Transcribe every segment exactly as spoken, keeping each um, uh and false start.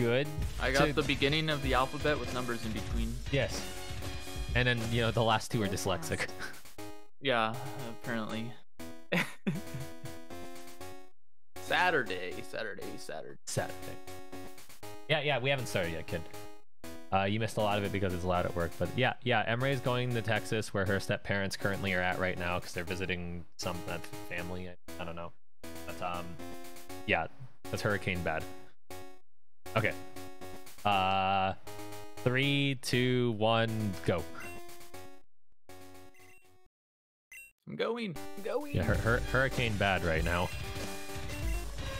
good. I got to... the beginning of the alphabet with numbers in between. Yes. And then, you know, the last two are dyslexic. Yeah, apparently. Saturday, Saturday, Saturday. Saturday. Yeah, yeah, we haven't started yet, kid. Uh, you missed a lot of it because it's loud at work, but yeah, yeah, Emre is going to Texas where her step-parents currently are at right now because they're visiting some uh, family, I, I don't know. But, um, yeah, that's hurricane bad. Okay. Uh, three, two, one, go. I'm going, I'm going. Yeah, her, her, hurricane bad right now.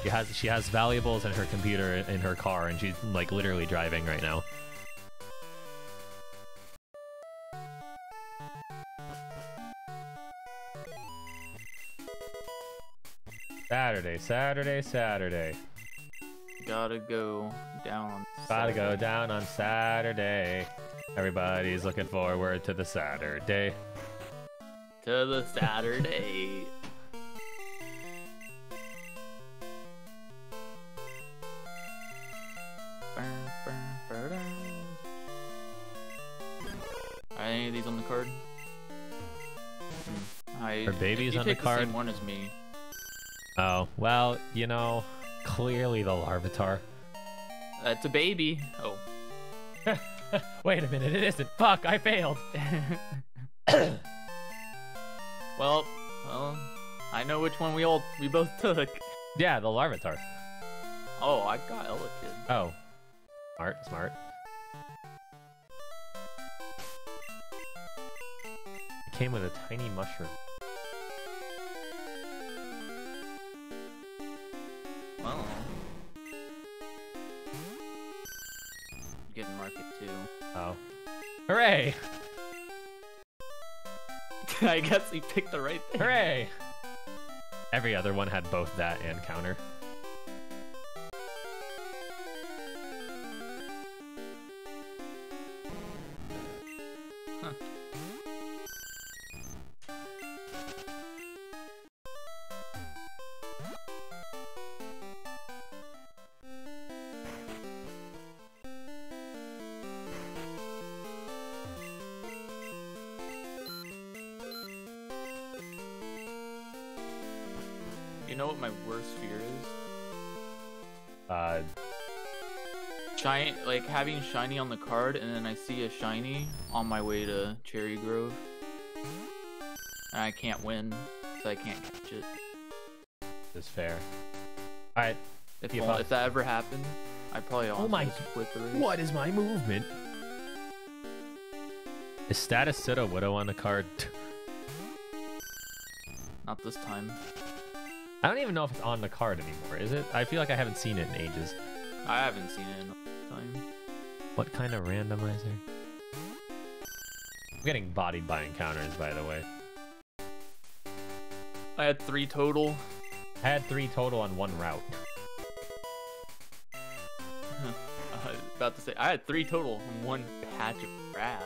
She has, she has valuables in her computer in her car, and she's, like, literally driving right now. Saturday, Saturday, Saturday. Gotta go down on Saturday. Gotta go down on Saturday. Everybody's looking forward to the Saturday. To the Saturday. Are any of these on the card? Hmm. I, Are babies on the card? The same one as me. Oh, well, you know, clearly the Larvitar. That's a baby. Oh. Wait a minute, it isn't. Fuck, I failed. Well, well, I know which one we all we both took. Yeah, the Larvitar. Oh, I got Elekid. Oh. Smart, smart. It came with a tiny mushroom. Well, getting market too. Oh, hooray! I guess he picked the right thing. Hooray! Every other one had both that and counter. Huh. You know what my worst fear is? Uh, shiny, like having shiny on the card, and then I see a shiny on my way to Cherry Grove, and I can't win, so I can't catch it. That's fair. All right. If, all, if that ever happened, I probably almost oh my, quit the race. What is my movement? Is Status Cito Widow on the card? Not this time. I don't even know if it's on the card anymore, is it? I feel like I haven't seen it in ages. I haven't seen it in a long time. What kind of randomizer? I'm getting bodied by encounters, by the way. I had three total. I had three total on one route. I was about to say, I had three total on one patch of grass.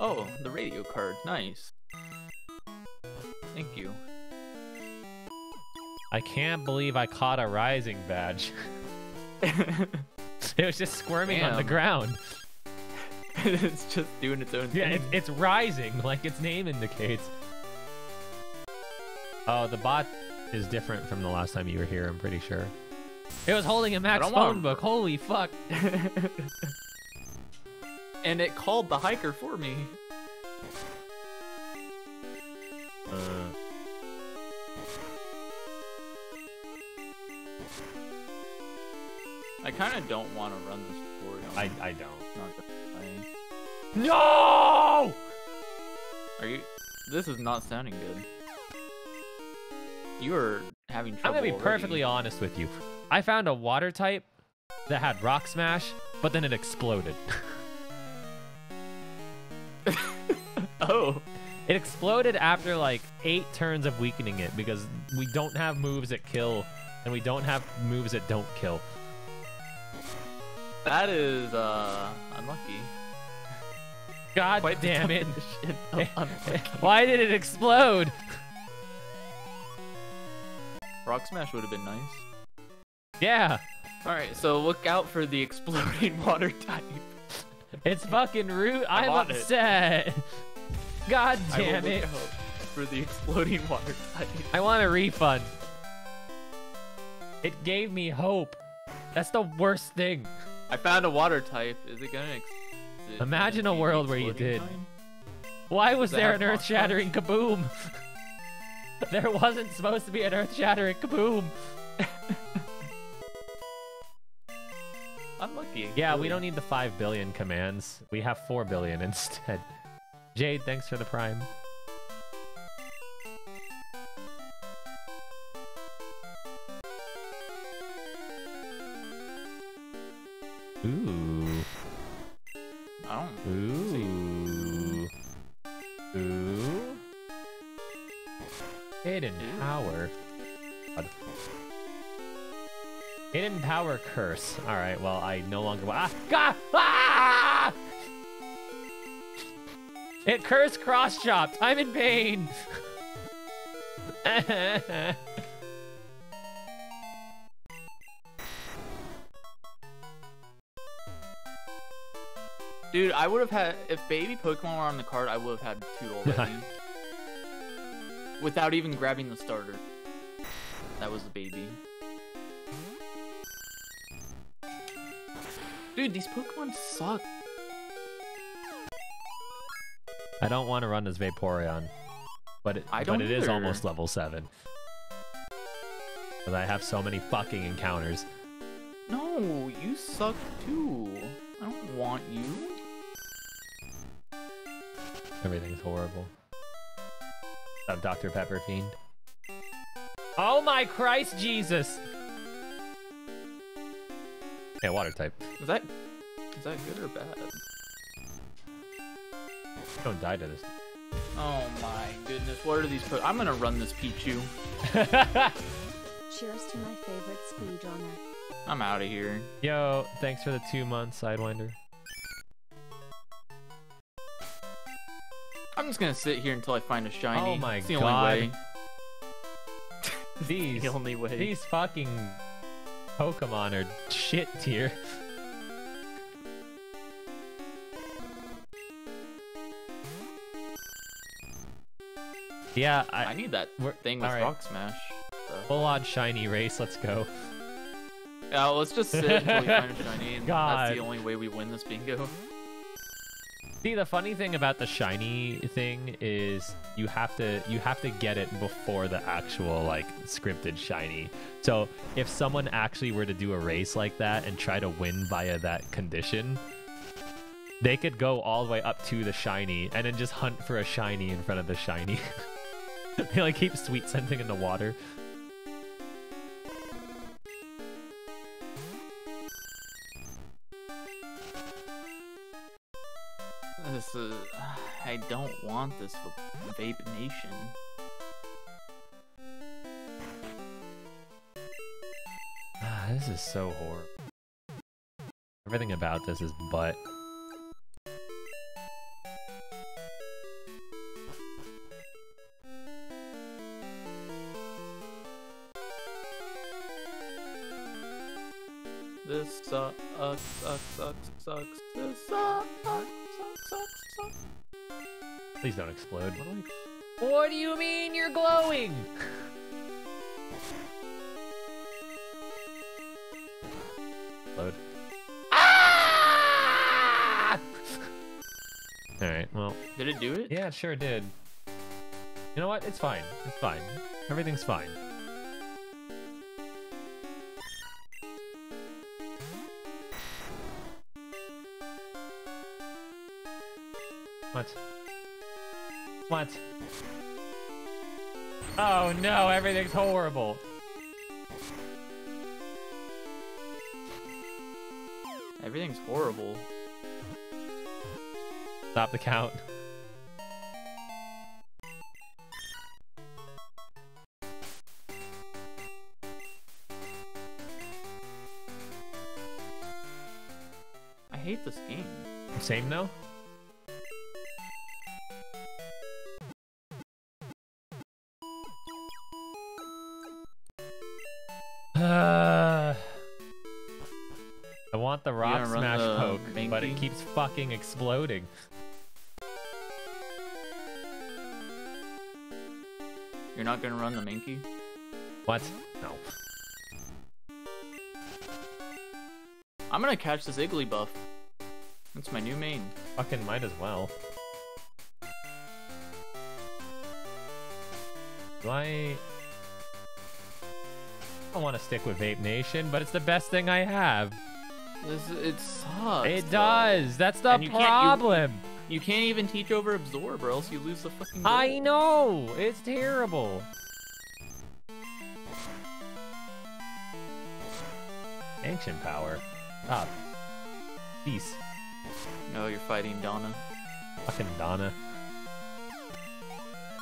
Oh, the radio card. Nice. Thank you. I can't believe I caught a rising badge. It was just squirming Damn. on the ground. It's just doing its own yeah, thing. Yeah, it, it's rising, like its name indicates. Oh, the bot is different from the last time you were here, I'm pretty sure. It was holding a Max phone book. Holy fuck. And it called the hiker for me. Uh. I kind of don't want to run this tutorial. I I don't. Not that funny. No! Are you? This is not sounding good. You are having trouble. I'm gonna be already. perfectly honest with you. I found a water type that had Rock Smash, but then it exploded. Oh, it exploded after like eight turns of weakening it because we don't have moves that kill and we don't have moves that don't kill. That is uh unlucky. God Quite damn it. Why did it explode? Rock Smash would have been nice. Yeah! Alright, so look out for the exploding water type. It's fucking rude. I'm upset. It. God damn I will it. Look out for the exploding water type. I want a refund. It gave me hope. That's the worst thing. I found a water type. Is it gonna ex is Imagine it gonna a world where you did. Time? Why was there an earth-shattering kaboom? There wasn't supposed to be an earth-shattering kaboom. Unlucky. Yeah, really. We don't need the five billion commands. We have four billion instead. Jade, thanks for the prime. Ooh. I don't Ooh. See. Ooh. Hidden Ooh. Power. God. Hidden power curse. All right. Well, I no longer. Ah! Ah! Ah! It cursed cross chopped. I'm in pain. Dude, I would have had if baby Pokemon were on the card. I would have had two already. Without even grabbing the starter. That was the baby. Dude, these Pokemon suck. I don't want to run as Vaporeon, but it, I don't but it is almost level seven. Because I have so many fucking encounters. No, you suck too. I don't want you. Everything's horrible. I'm Doctor Pepper Fiend. Oh my Christ, Jesus! Yeah, water type. Is that is that good or bad? Don't die to this. Oh my goodness! What are these? Po I'm gonna run this Pichu. Cheers to my favorite speedrunner. I'm out of here. Yo, thanks for the two months, Sidewinder. I'm just gonna sit here until I find a shiny. Oh my it's the god! Only way. These the only way. These fucking Pokemon are shit tier. Yeah, I, I need that thing with right. Rock Smash. So. Full odd shiny race, let's go. Yeah, let's just sit until we find a shiny. And God. That's the only way we win this bingo. See, the funny thing about the shiny thing is you have to you have to get it before the actual like scripted shiny. So if someone actually were to do a race like that and try to win via that condition, they could go all the way up to the shiny and then just hunt for a shiny in front of the shiny. They like keep sweet scenting in the water. This is, I don't want this Vape Nation. Ah, this is so horrible. Everything about this is butt. This sucks, sucks, sucks, sucks, this sucks, sucks, sucks, sucks. Please don't explode. What do, we... what do you mean you're glowing? Load. Ah! Alright, well. Did it do it? Yeah, it sure did. You know what? It's fine. It's fine. Everything's fine. What? What? Oh no, everything's horrible. Everything's horrible. Stop the count. I hate this game. Same now? Uh, I want the rock smash the poke, banky? But it keeps fucking exploding. You're not gonna run the Mankey? What? No. I'm gonna catch this Igglybuff. That's my new main. Fucking might as well. Do I... I want to stick with Vape Nation, but it's the best thing I have. This, it sucks. It does. Though. That's the you problem. Can't, you, you can't even teach over Absorb, or else you lose the fucking goal. I know. It's terrible. Ancient Power. Up. Peace. No, you're fighting Donna. Fucking Donna.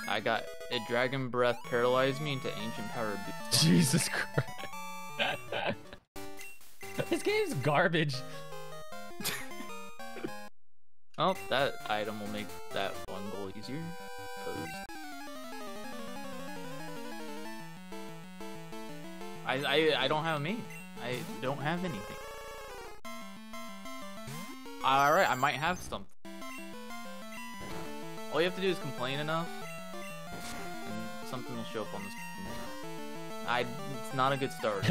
I got a Dragon Breath paralyzed me into Ancient Power. Jesus Christ. This game's garbage. Oh, that item will make that one goal easier. Pose. I, I I don't have a main. I don't have anything. Alright, I might have something. All you have to do is complain enough, and something will show up on this. I, it's not a good start.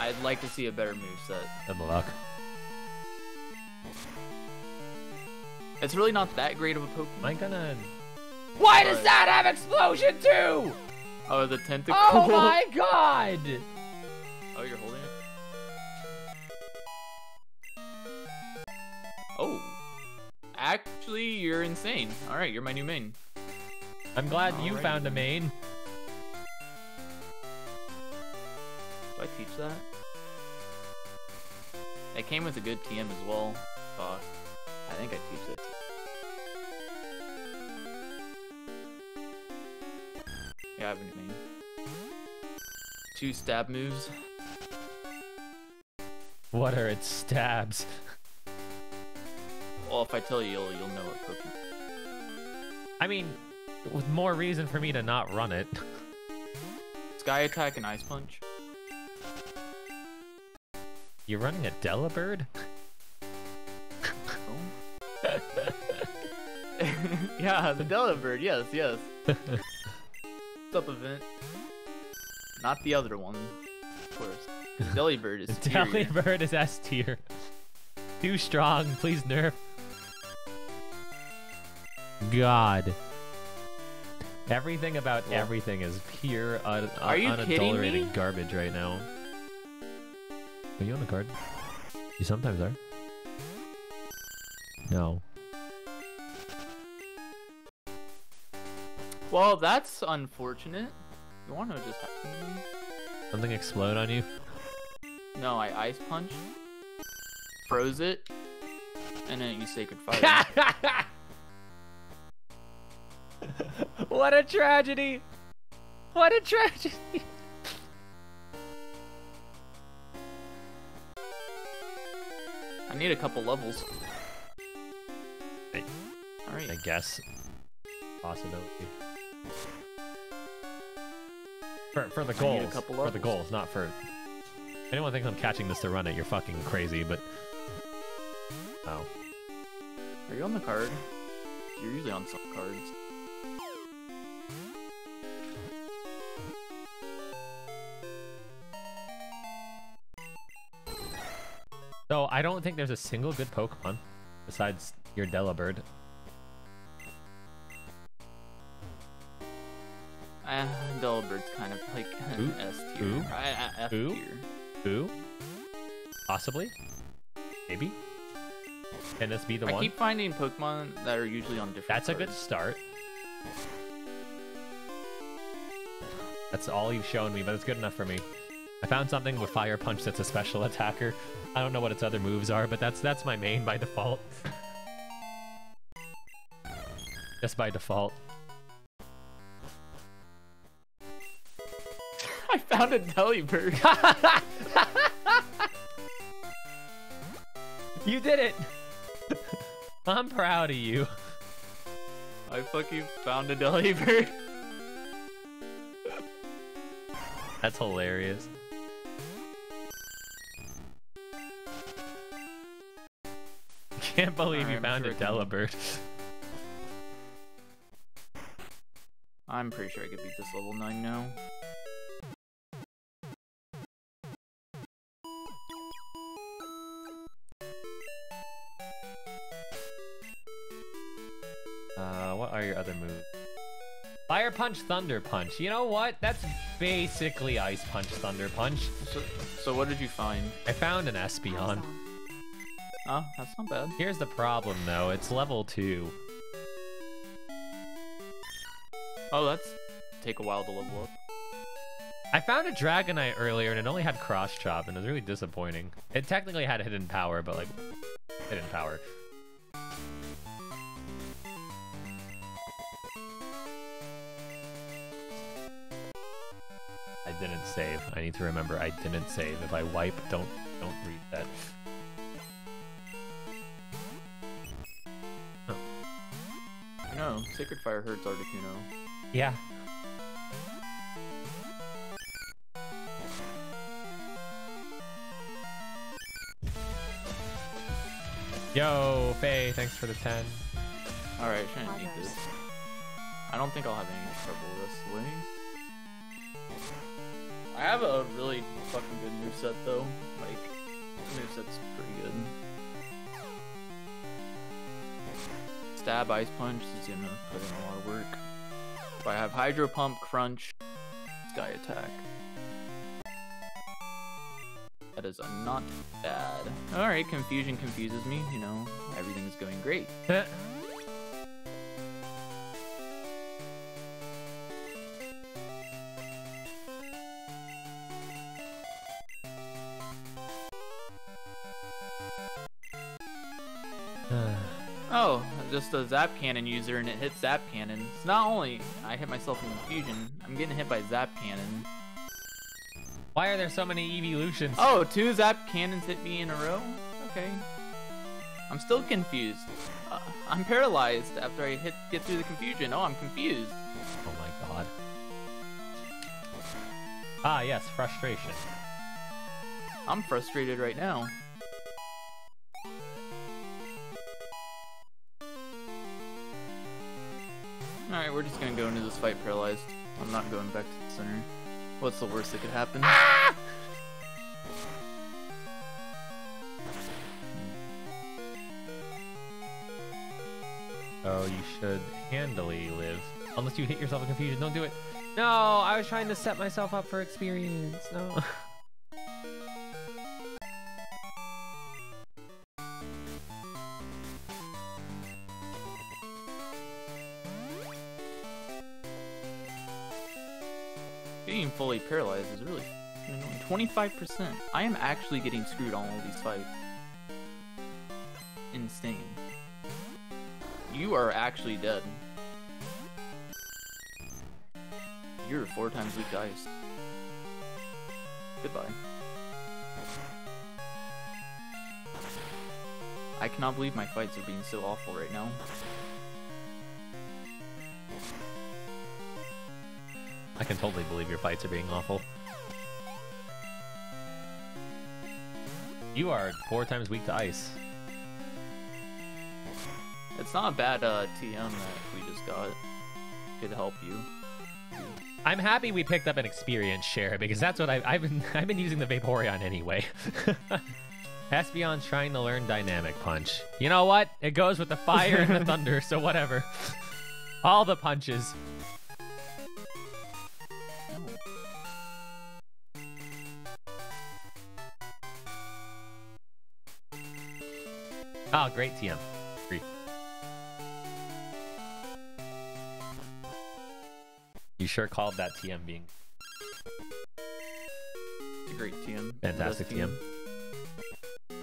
I'd like to see a better moveset. Good luck. It's really not that great of a Pokemon. Am I gonna... Why does that have explosion too? Oh, the tentacle. Oh my god! Oh, you're holding it? Oh. Actually, you're insane. Alright, you're my new main. I'm glad All you right. found a main. Do I teach that? That came with a good T M as well. Fuck. I think I teach it. Yeah, I have a new main. Two stab moves. What are its stabs? Well, if I tell you, you'll, you'll know what Pokemon. I mean... With more reason for me to not run it. Sky Attack and Ice Punch. You're running a Delibird? Oh. Yeah, the Delibird, yes, yes. What's up, event? Not the other one, of course. The Delibird is Delibird is S tier. Too strong, please nerf. God. Everything about well, everything is pure, un are you unadulterated garbage right now. Are you on the card? You sometimes are. No. Well, that's unfortunate. You want to just happen to me? Something explode on you? No, I ice punch, froze it, and then you sacred fire. What a tragedy! What a tragedy! I need a couple levels. I, All right. I guess. Possibility. For, for the goals. For the goals, not for... Anyone thinks I'm catching this to run it, you're fucking crazy, but... Oh. Are you on the card? You're usually on some cards. So, I don't think there's a single good Pokemon besides your Delibird. Uh, Delibird's kind of like an S tier. Uh, F tier. Who? Possibly? Maybe? Can this be the I one? I keep finding Pokemon that are usually on different That's cards. A good start. That's all you've shown me, but it's good enough for me. I found something with Fire Punch that's a special attacker. I don't know what its other moves are, but that's that's my main by default. Just by default. I found a Delibird. You did it! I'm proud of you. I fucking found a Delibird. That's hilarious. Can't believe you found a Delibird. I'm pretty sure I could beat this level nine now. Uh, what are your other moves? Fire Punch, Thunder Punch. You know what? That's basically Ice Punch, Thunder Punch. So, so what did you find? I found an Espeon. Oh, that's not bad. Here's the problem, though. It's level two. Oh, that's take a while to level up. I found a Dragonite earlier, and it only had Cross Chop, and it was really disappointing. It technically had Hidden Power, but like... Hidden Power. I didn't save. I need to remember I didn't save. If I wipe, don't, don't read that. No, Sacred Fire hurts Articuno. Yeah. Yo, Faye, thanks for the ten. Alright, trying to eat this. I don't think I'll have any trouble this way. I have a really fucking good moveset though. Like, the moveset's pretty good. Stab, Ice Punch is gonna put in a lot of work. But I have Hydro Pump, Crunch, Sky Attack. That is a not bad. Alright, Confusion confuses me, you know, everything is going great. Oh, just a Zap Cannon user and it hits Zap Cannon. So not only I hit myself in Confusion, I'm getting hit by Zap Cannon. Why are there so many Eeveelutions? Oh, two Zap Cannons hit me in a row? Okay. I'm still confused. Uh, I'm paralyzed after I hit get through the Confusion. Oh, I'm confused. Oh my god. Ah, yes, frustration. I'm frustrated right now. Alright, we're just gonna go into this fight paralyzed. I'm not going back to the center. What's the worst that could happen? Ah! Oh, you should handily live. Unless you hit yourself in Confusion, don't do it. No, I was trying to set myself up for experience. No. Being fully paralyzed is really annoying. twenty-five percent. I am actually getting screwed on all these fights. Insane. You are actually dead. You're four times weak ice. Goodbye. I cannot believe my fights are being so awful right now. I can totally believe your fights are being awful. You are four times weak to ice. It's not a bad uh, T M that we just got. Could help you. I'm happy we picked up an experience share because that's what I've, I've been. I've been using the Vaporeon anyway. Espeon's trying to learn Dynamic Punch. You know what? It goes with the fire and the thunder, so whatever. All the punches. Oh, great T M. Free. You sure called that T M being. It's a great T M. Fantastic T M. You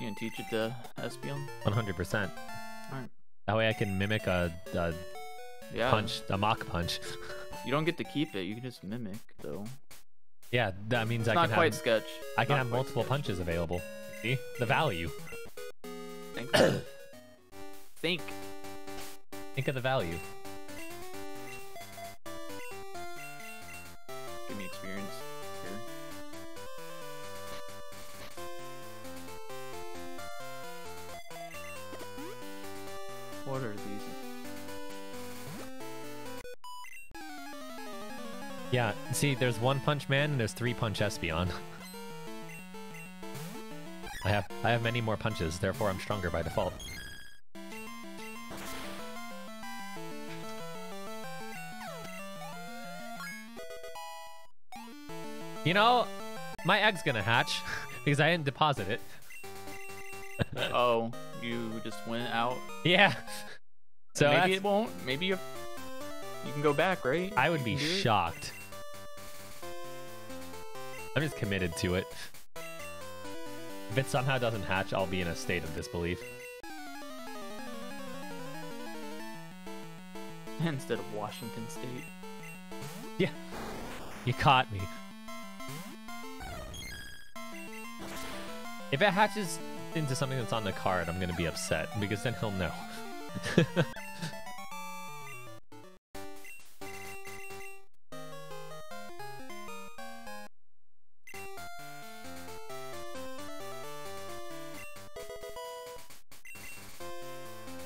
gonna teach it to Espeon? one hundred percent. Alright. That way I can mimic a, a yeah. punch, a mock punch. You don't get to keep it, you can just mimic, though. Yeah, that means I can have sketch. I can have multiple punches available. See? The value. Think. Think. Think of the value. What are these? Yeah, see, there's One Punch Man and there's Three Punch Espeon. I have I have many more punches, therefore I'm stronger by default. You know, my egg's gonna hatch because I didn't deposit it. Oh, you just went out? Yeah. So maybe it won't. Maybe you you can go back, right? I would be shocked. I'm just committed to it. If it somehow doesn't hatch, I'll be in a state of disbelief. Instead of Washington State. Yeah. You caught me. If it hatches into something that's on the card, I'm gonna be upset, because then he'll know.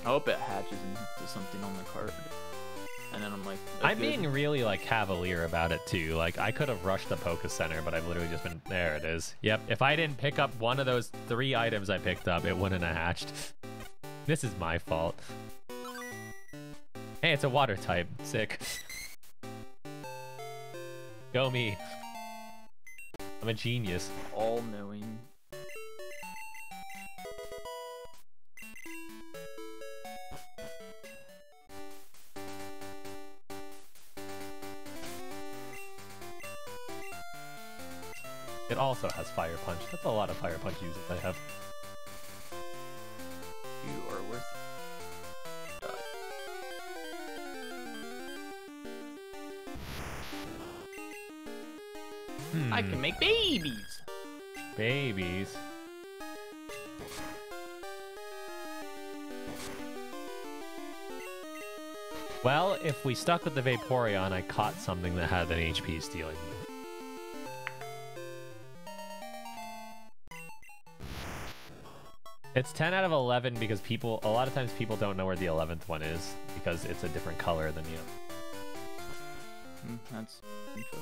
I hope it hatches into something on the card. And then I'm like... Oh, I'm good. Being really, like, cavalier about it, too. Like, I could have rushed the Poké Center, but I've literally just been... There it is. Yep, if I didn't pick up one of those three items I picked up, it wouldn't have hatched. This is my fault. Hey, it's a water type. Sick. Go me. I'm a genius. All-knowing. It also has Fire Punch. That's a lot of Fire Punch uses I have. You are worth it. Hmm. I can make babies! Babies? Well, if we stuck with the Vaporeon, I caught something that had an H P stealing. It's ten out of eleven because people, a lot of times people don't know where the eleventh one is because it's a different color than the other. Mm, that's info.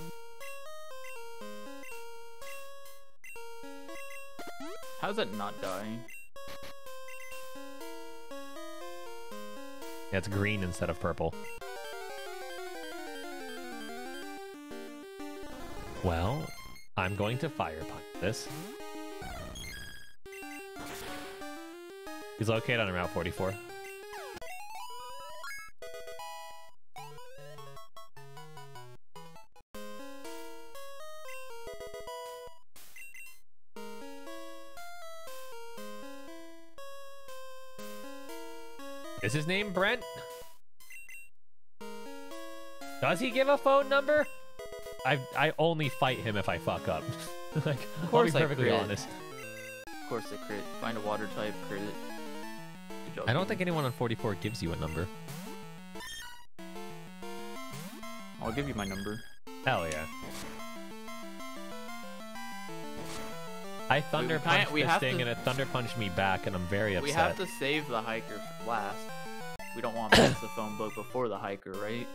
How's it not dying? Yeah, it's green instead of purple. Well, I'm going to Fire Punch this. He's located on Route forty-four. Is his name Brent? Does he give a phone number? I I only fight him if I fuck up. Like, of course I'll be perfectly honest. Of course I crit. Find a water type, crit it. I don't think anyone on forty-four gives you a number. I'll give you my number. Hell yeah. I Thunder Punched this thing and it Thunder Punched me back and I'm very upset. We have to save the hiker for last. We don't want to miss the phone book before the hiker, right?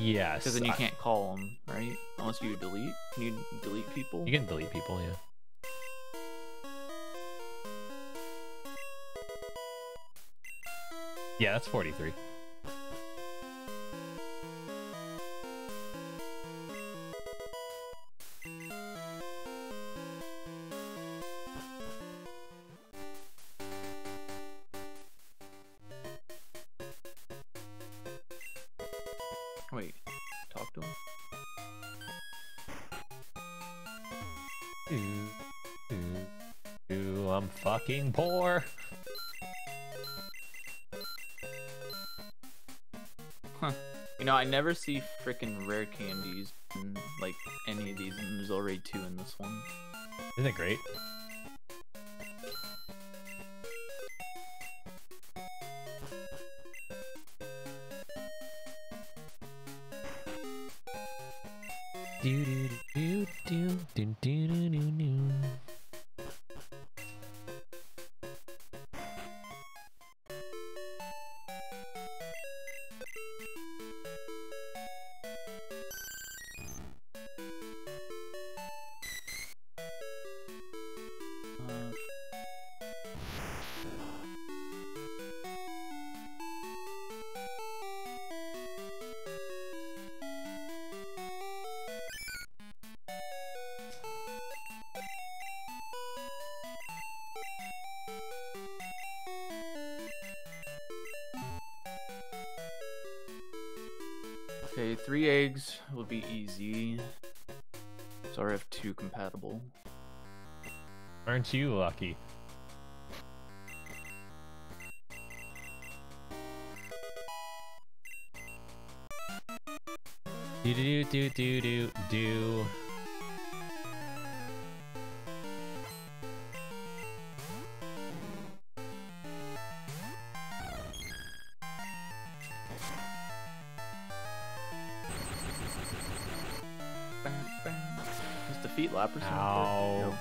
Yes. Because then you I... can't call them, right? Unless you delete. Can you delete people? You can delete people, yeah. Yeah, that's forty-three. Wait, talk to him. Ooh, ooh, ooh, I'm fucking poor. You know, I never see frickin' rare candies in, like, any of these, and there's already two in this one. Isn't it great? F A. Three eggs will be easy. It's R F two compatible. Aren't you lucky? Do do do do do do. Is the feet lap or something? Ow. No.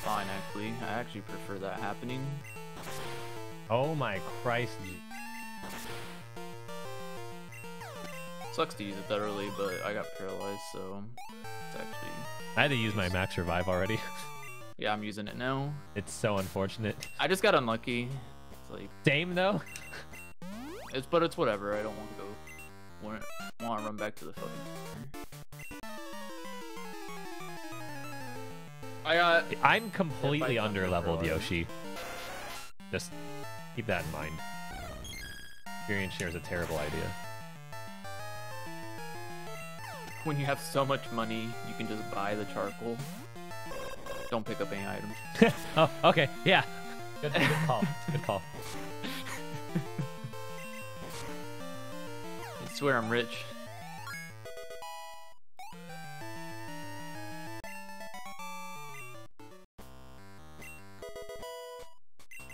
Fine, actually. I actually prefer that happening. Oh my Christ. Sucks to use it that early, but I got paralyzed, so it's actually... I had to use my max revive already. Yeah, I'm using it now. It's so unfortunate. I just got unlucky. It's like... Same, though? It's, but it's whatever. I don't want to go... Want, want to run back to the fucking... I got... I'm completely under-leveled, Yoshi. Just keep that in mind. Experience share is a terrible idea. When you have so much money, you can just buy the charcoal. Don't pick up any items. Oh, okay, yeah. Good, good call. Good call. I swear I'm rich.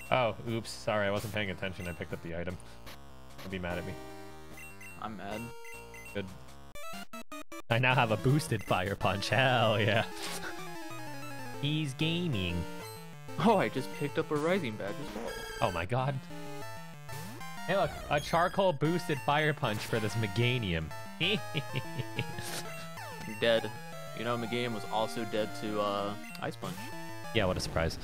Oh, oops, sorry, I wasn't paying attention. I picked up the item. Don't be mad at me. I'm mad. Good. I now have a boosted fire punch. Hell yeah. He's gaming. Oh, I just picked up a rising badge as well. Oh my god. Hey, look, a charcoal boosted fire punch for this Meganium. Dead. You know, Meganium was also dead to uh, Ice Punch. Yeah, what a surprise.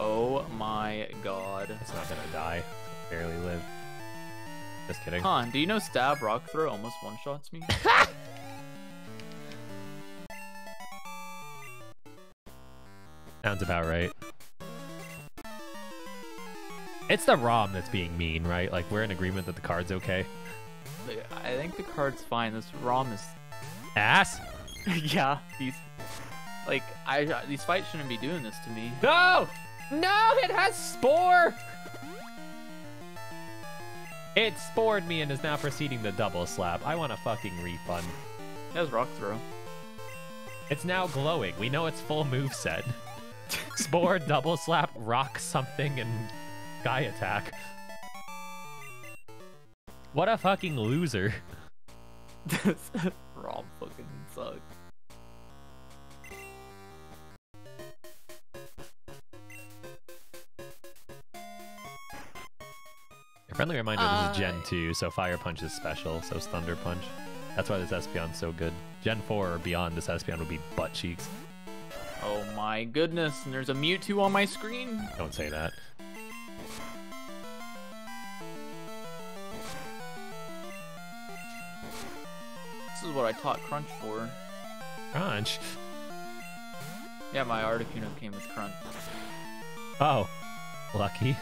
Oh my god. It's not gonna die. It's barely live. Just kidding. Han, do you know Stab Rock Throw almost one-shots me? Sounds about right. It's the ROM that's being mean, right? Like, we're in agreement that the card's okay. I think the card's fine. This ROM is... Ass? Yeah. These... Like, I... These fights shouldn't be doing this to me. No! No, it has Spore! It spored me and is now proceeding the double slap. I want a fucking refund. That was Rock Throw. It's now glowing. We know its full moveset. Spore, double slap, rock something, and guy attack. What a fucking loser. This ROM fucking sucks. Friendly reminder, uh, this is Gen two, so Fire Punch is special, so Thunder Punch. That's why this Espeon's so good. Gen four or beyond, this Espeon would be butt cheeks. Oh my goodness, and there's a Mewtwo on my screen! Don't say that. This is what I taught Crunch for. Crunch? Yeah, my Articuno came with Crunch. Oh. Lucky.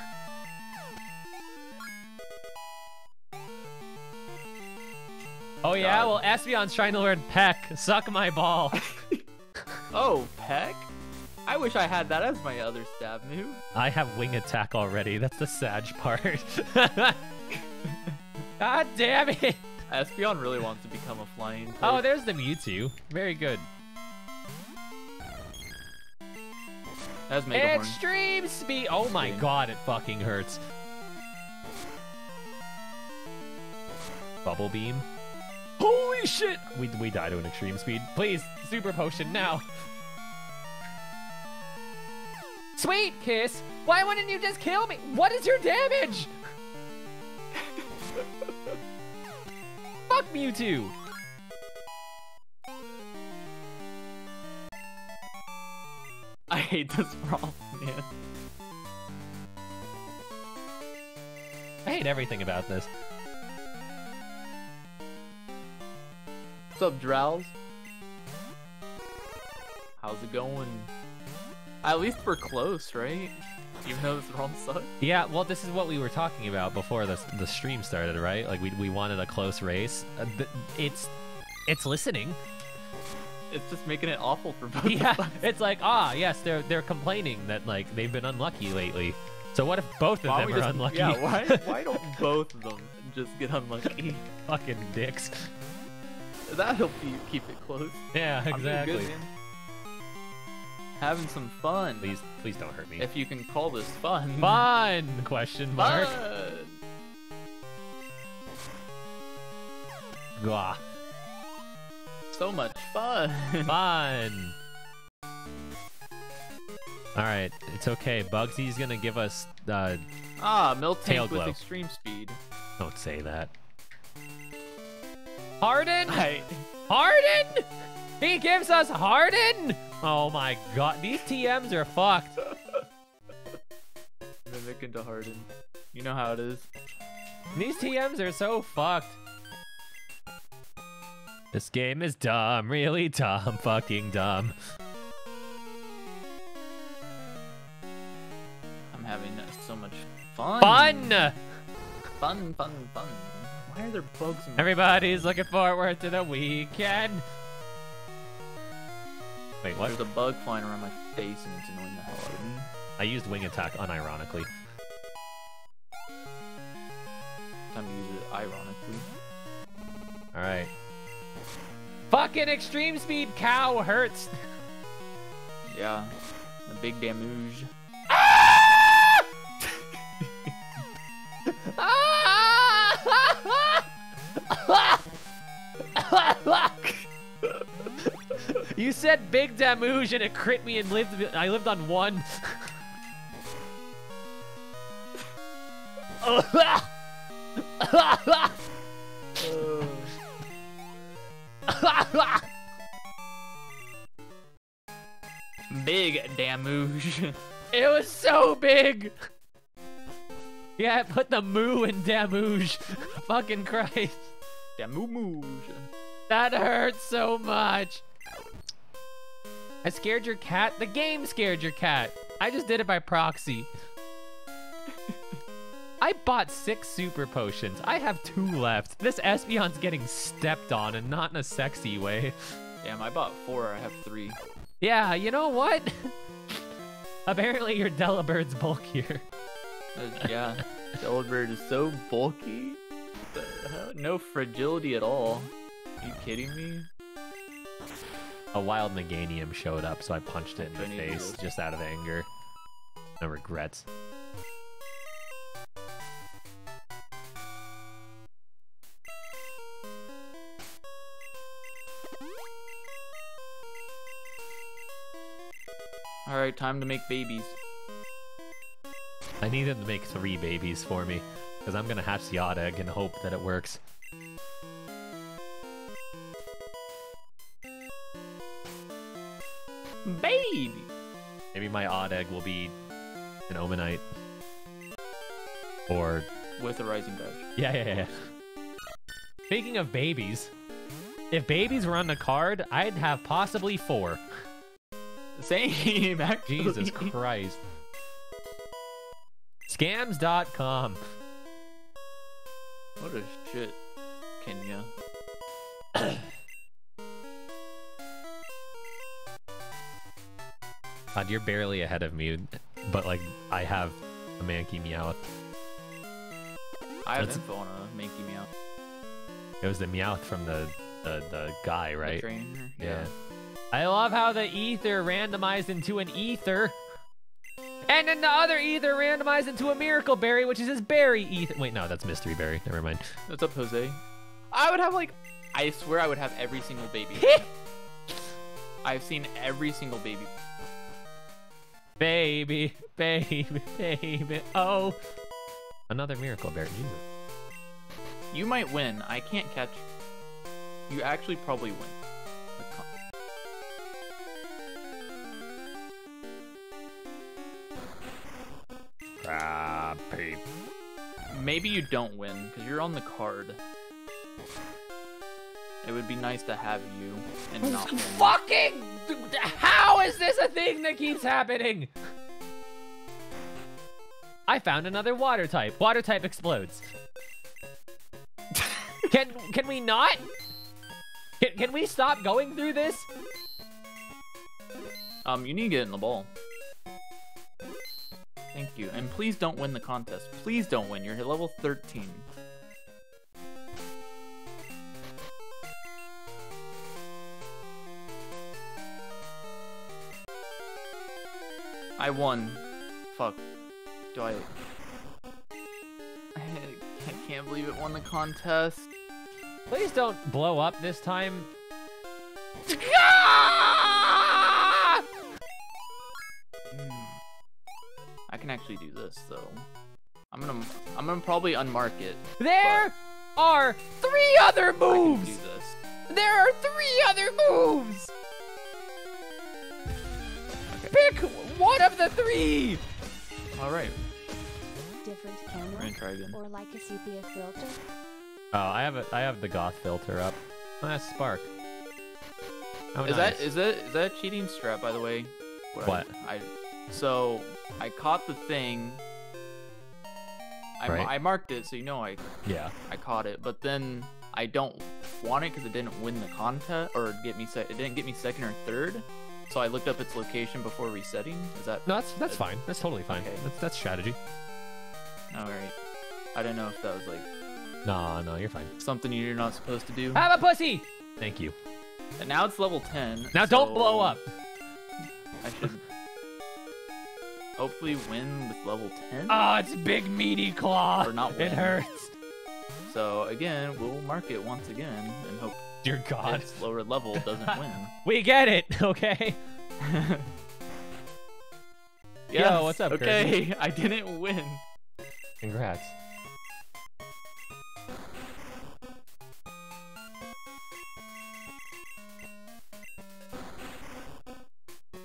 Oh yeah, God. Well, Espeon's trying to learn Peck. Suck my ball. Oh, Peck? I wish I had that as my other stab move. I have Wing Attack already. That's the sad part. God damn it! Espeon really wants to become a flying type. Oh, there's the Mewtwo. Very good. That's Megahorn. Extreme speed. Oh my god, it fucking hurts. Bubble Beam. Holy shit! We, we die to an extreme speed. Please, super potion now. Sweet Kiss, why wouldn't you just kill me? What is your damage? Fuck Mewtwo. I hate this problem, man. I hate everything about this. What's up, Drowls? How's it going? At least we're close, right? Even though this ROM sucks. Yeah, well, this is what we were talking about before the the stream started, right? Like we we wanted a close race. Uh, th it's it's listening. It's just making it awful for both. Yeah, of us. It's like ah yes, they're they're complaining that like they've been unlucky lately. So what if both of why them are just, unlucky? Yeah, why why don't both of them just get unlucky? Fucking dicks. That'll keep it close. Yeah, exactly. Good, having some fun. Please, please don't hurt me. If you can call this fun. Fun question mark. Fun. Gah. So much fun. Fun. All right, it's okay. Bugsy's gonna give us uh, ah Miltank with extreme speed. Don't say that. Harden. I... Harden. He gives us Harden. Oh my god, these T Ms are fucked. Mimic into Harden. You know how it is. These T Ms are so fucked. This game is dumb, really dumb, fucking dumb. I'm having so much fun. Fun! Fun, fun, fun. Why are there bugs in my Everybody's looking forward to the weekend. Wait, what? There's a bug flying around my face and it's annoying the hell out of me. I used wing attack unironically. Time to use it ironically. Alright. Fucking extreme speed cow hurts! Yeah. The big damage. Ah! Ah! You said big damage and it crit me and lived. I lived on one. Big damage. It was so big. Yeah, it put the moo in damage. Fucking Christ. Damage. That hurts so much. I scared your cat. The game scared your cat. I just did it by proxy. I bought six super potions. I have two left. This Espeon's getting stepped on and not in a sexy way. Damn, I bought four. I have three. Yeah, you know what? Apparently your Delibird's bulkier. Yeah, Delibird is so bulky. No fragility at all. Are you kidding me? A wild Meganium showed up, so I punched it in the face just out of anger. No regrets. Alright, time to make babies. I need them to make three babies for me, because I'm going to hatch the odd egg and hope that it works. Baby! Maybe my odd egg will be an Omanyte. Or... with a rising badge. Yeah, yeah, yeah. Speaking of babies, if babies were on the card, I'd have possibly four. Same, actually. Jesus Christ. Scams dot com. What a shit, Kenya. God, you're barely ahead of me, but like I have a Mankey Meowth. I have That's... info on a Mankey Meowth. It was the Meowth from the the, the guy, right? The trainer. Yeah. yeah. I love how the ether randomized into an ether, and then the other ether randomized into a miracle berry, which is his berry ether. Wait, no, that's mystery berry. Never mind. What's up, Jose? I would have like, I swear I would have every single baby. I've seen every single baby. Baby, baby, baby, oh. Another Miracle Berry. You might win. I can't catch. You actually probably win. Ah, babe. Maybe you don't win, because you're on the card. It would be nice to have you and not win. Fucking! How is this a thing that keeps happening? I found another water type. Water type explodes. Can can we not? Can, can we stop going through this? Um, you need to get in the ball. Thank you. And please don't win the contest. Please don't win. You're level thirteen. I won. Fuck. Do I... I can't believe it won the contest. Please don't blow up this time. I can actually do this though. I'm gonna, I'm gonna probably unmark it. There are three other moves. I can do this. There are three other moves. Okay. Pick one of the three. All right. Different camera try again. Or like a sepia filter. Oh, I have a, I have the goth filter up. Oh, that's Spark. Oh, is nice. that is that is that a cheating strat, by the way? What? what? I, I so I caught the thing. I, right. I marked it, so you know I yeah I caught it. But then I don't want it because it didn't win the contest or get me sec. It didn't get me second or third. So I looked up its location before resetting. Is that? No, that's that's uh, fine. That's totally fine. Okay. That's that's strategy. All right. I don't know if that was like. No, no, you're fine. Something you're not supposed to do. Have a pussy! Thank you. And now it's level ten. Now so don't blow up! I should hopefully win with level ten. Oh, it's big meaty claw. Or not win. It hurts. So again, we'll mark it once again and hope Dear God. Its lower level doesn't win. We get it, okay? Yes, yo, what's up, okay, Kirby? I didn't win. Congrats.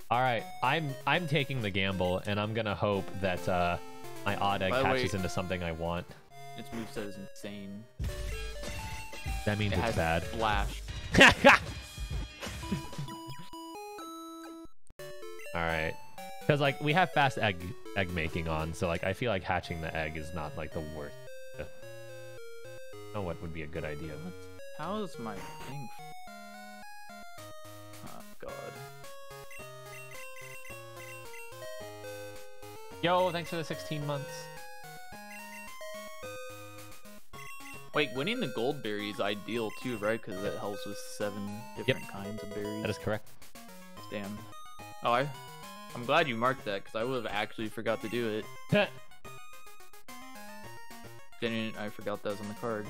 All right, I'm I'm taking the gamble, and I'm gonna hope that uh, my Odda catches way, into something I want. Its moveset is insane. That means it it's has bad. Flash. All right, because like we have fast egg egg making on, so like I feel like hatching the egg is not like the worst. I don't know what would be a good idea. What? How is my thing? Oh God. Yo, thanks for the sixteen months. Wait, winning the gold berry is ideal too, right? Because it helps with seven different yep. kinds of berries. That is correct. Damn. Oh, I, I'm glad you marked that because I would have actually forgot to do it. Didn't I forgot that was on the card.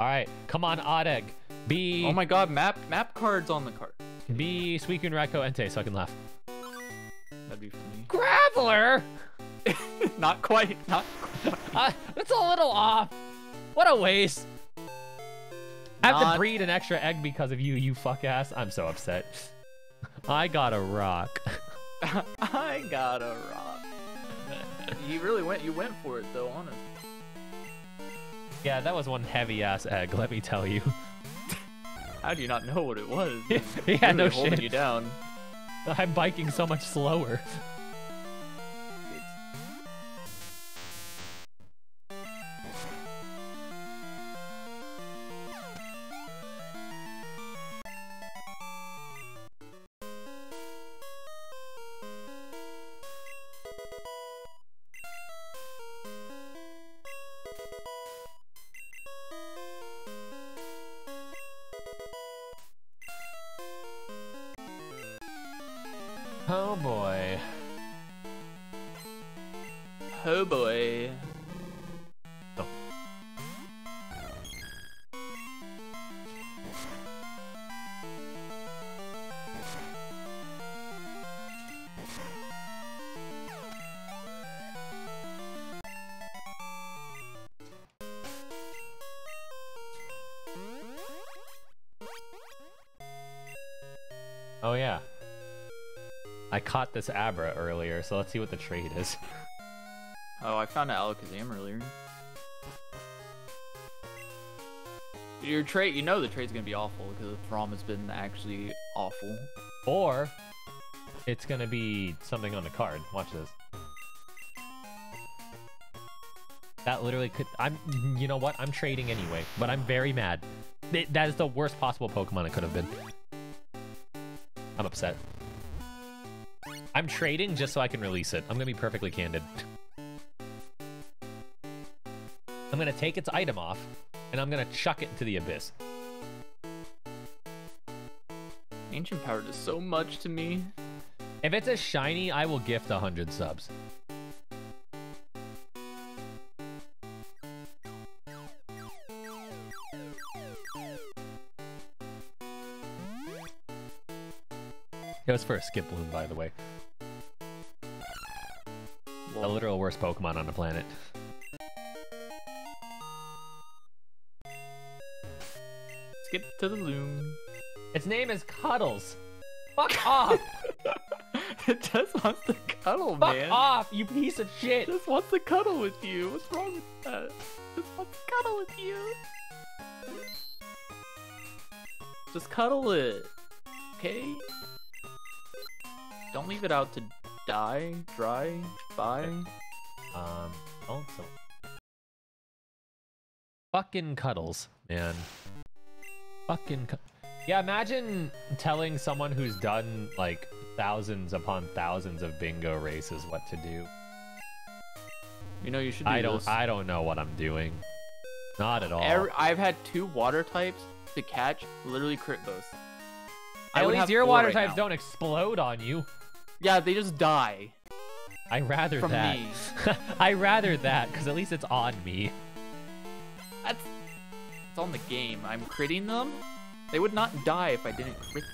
All right, come on, Odd Egg. Be. Oh my God, map map cards on the card. Be Suicune, Raikou, Entei, so I can laugh. That'd be for me. Graveler? Not quite. Not quite. Uh, that's a little off. What a waste. Not... I have to breed an extra egg because of you, you fuck ass. I'm so upset. I got a rock. I got a rock. You really went, you went for it though, honestly. Yeah, that was one heavy ass egg, let me tell you. How do you not know what it was? Yeah, it's really no shit. Holding you down. I'm biking so much slower. Oh boy. Oh boy. Oh. Oh yeah. I caught this Abra earlier, so let's see what the trade is. Oh, I found an Alakazam earlier. Your trade, you know the trade's gonna be awful because the Throm has been actually awful. Or it's gonna be something on the card. Watch this. That literally could. I'm. You know what? I'm trading anyway, but I'm very mad. It, that is the worst possible Pokemon it could have been. I'm upset. I'm trading just so I can release it. I'm gonna be perfectly candid. I'm gonna take its item off, and I'm gonna chuck it into the abyss. Ancient Power does so much to me. If it's a shiny, I will gift one hundred subs. It was for a Skiploom, by the way. Whoa. The literal worst Pokemon on the planet. Skip to the loom. Its name is Cuddles. Fuck off! It just wants to cuddle, Fuck man. Fuck off, you piece of shit! It just wants to cuddle with you. What's wrong with that? It just wants to cuddle with you. Just cuddle it. Okay? Don't leave it out to die, dry, bye. Um, also. Fucking Cuddles, man. Fucking cu Yeah, imagine telling someone who's done, like, thousands upon thousands of bingo races what to do. You know, you should do I don't. This. I don't know what I'm doing. Not at all. Every, I've had two water types to catch literally crit both. At least your water right types now. Don't explode on you. Yeah, they just die. I rather From that. I rather that, because at least it's on me. That's it's on the game. I'm critting them. They would not die if I didn't crit.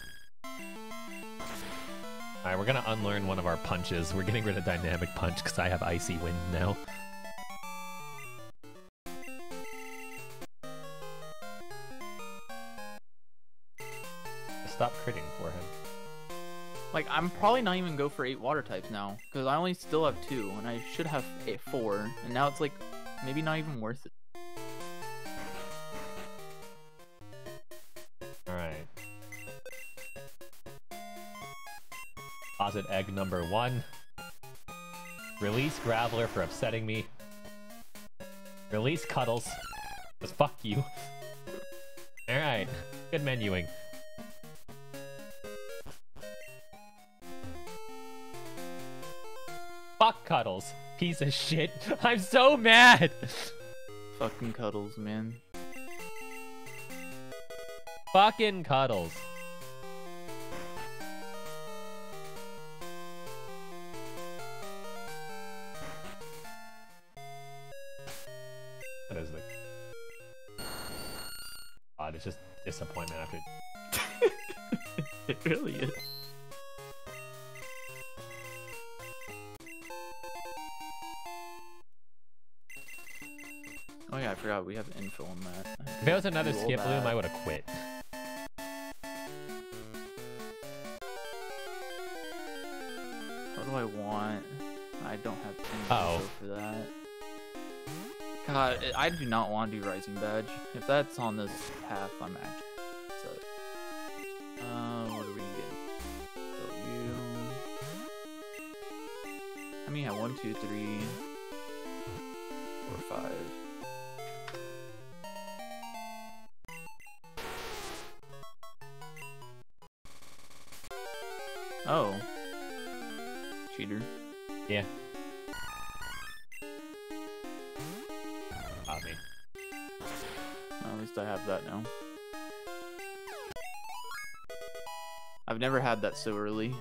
Alright, we're gonna unlearn one of our punches. We're getting rid of Dynamic Punch because I have Icy Wind now. Stop critting for him. Like, I'm probably not even go for eight water types now, because I only still have two, and I should have eight, four, and now it's like, maybe not even worth it. Alright. Deposit egg number one. Release Graveler for upsetting me. Release Cuddles. Because fuck you. Alright. Good menuing. Fuck Cuddles, piece of shit. I'm so mad. Fucking Cuddles, man. Fucking Cuddles. What is the... God, it's just disappointment after... It really is. Oh yeah, I forgot we have info on that. If it was another Skiploom, I would have quit. What do I want? I don't have info uh -oh. for that. God, I do not want to do Rising Badge. If that's on this path, I'm actually upset. Uh, what do we get? W. I mean, I have one, two, three, four, five. Oh. Cheater. Yeah. Got me. Well, at least I have that now. I've never had that so early.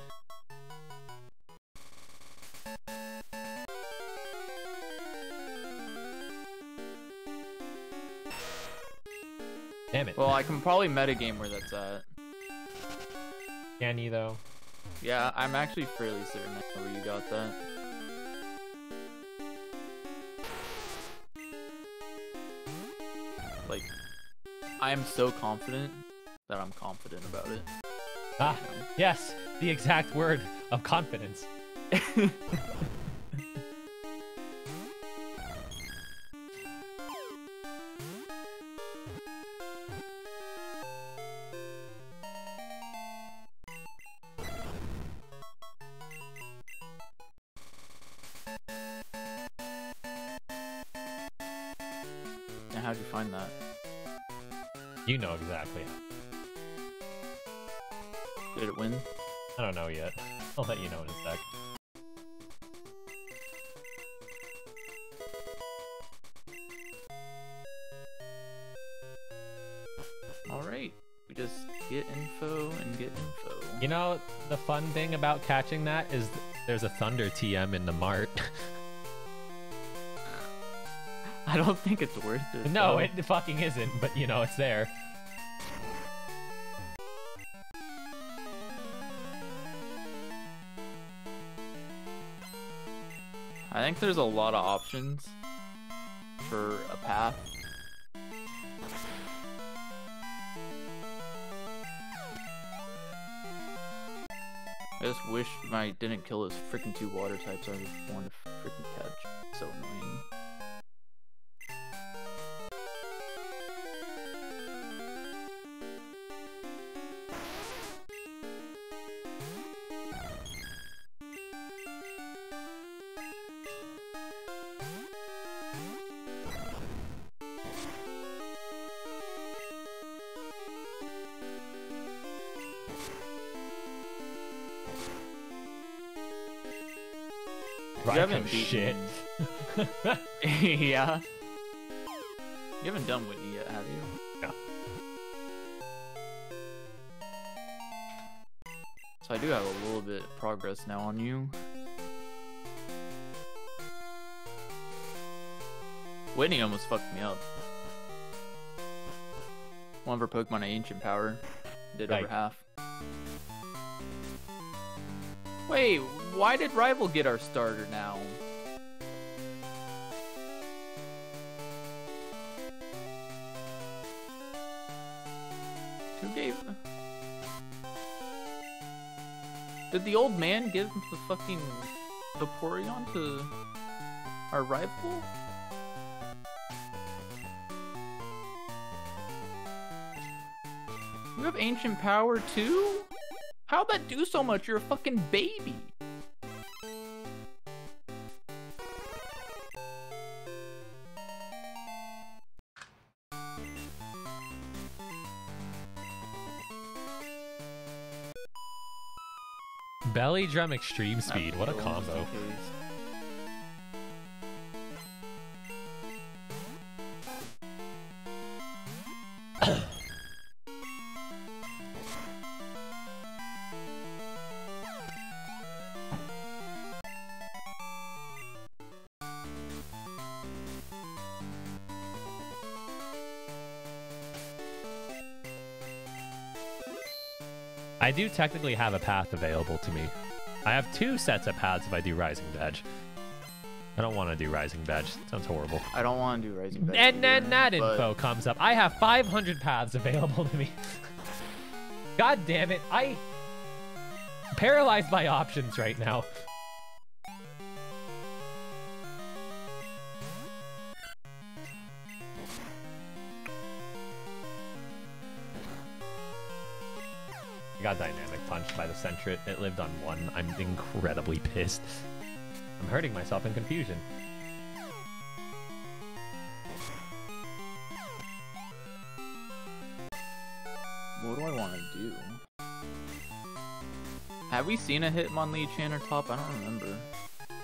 Damn it. Well, I can probably metagame where that's at. Can you, though? Yeah, I'm actually fairly certain where you got that. Like, I am so confident that I'm confident about it. Ah, yes, the exact word of confidence. And how'd you find that? You know exactly how. Did it win? I don't know yet. I'll let you know in a sec. Alright, we just get info and get info. You know, the fun thing about catching that is th there's a Thunder T M in the Mart. I don't think it's worth it. No, though. It fucking isn't, but you know, it's there. I think there's a lot of options for a path. I just wish I didn't kill those freaking two water types I was born to freaking catch. It's so annoying. Shit. Yeah. You haven't done Whitney yet, have you? No. So I do have a little bit of progress now on you. Whitney almost fucked me up. One of her Pokemon Ancient Power did right. over half. Wait, why did Rival get our starter now? Who gave... Did the old man give the fucking Vaporeon to our Rival? You have Ancient Power too? How'd that do so much? You're a fucking baby. Belly Drum Extreme Speed, what a combo. I do technically have a path available to me. I have two sets of paths if I do Rising Badge. I don't want to do Rising Badge. It sounds horrible. I don't want to do Rising Badge. And then that but... info comes up. I have five hundred paths available to me. God damn it. I paralyzed my options right now. Got dynamic punched by the Sentret. It lived on one. I'm incredibly pissed. I'm hurting myself in confusion. What do I want to do? Have we seen a Hitmonlee Chanter top? I don't remember.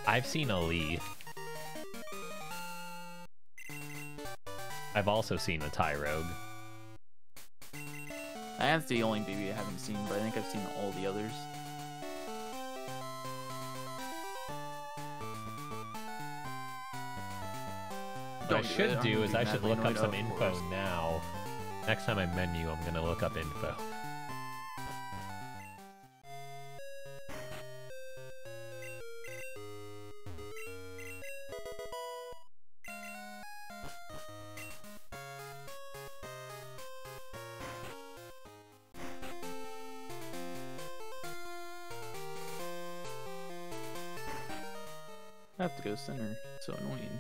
I've seen a Lee. I've also seen a Tyrogue. That's the only B B I haven't seen, but I think I've seen all the others. What I should do is I should look up some info now. Next time I menu, I'm gonna look up info. I have to go center. It's so annoying.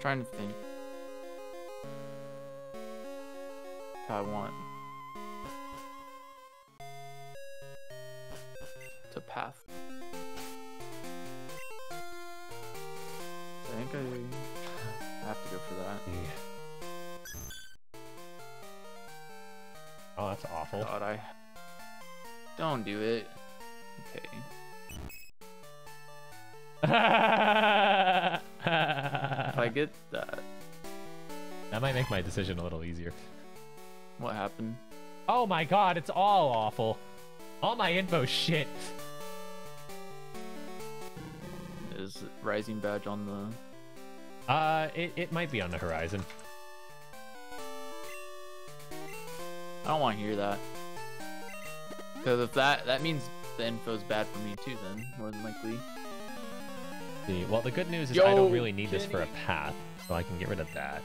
Trying to think if I want to path. I think I, I have to go for that. Oh, that's awful. God, I don't do it. Okay. I get that. That might make my decision a little easier. What happened? Oh my god, it's all awful. All my info shit. Is Rising Badge on the... Uh, it, it might be on the horizon. I don't want to hear that. Because if that, that means the info's bad for me too then, more than likely. Well, the good news is Yo, I don't really need Kenny. this for a path, so I can get rid of that.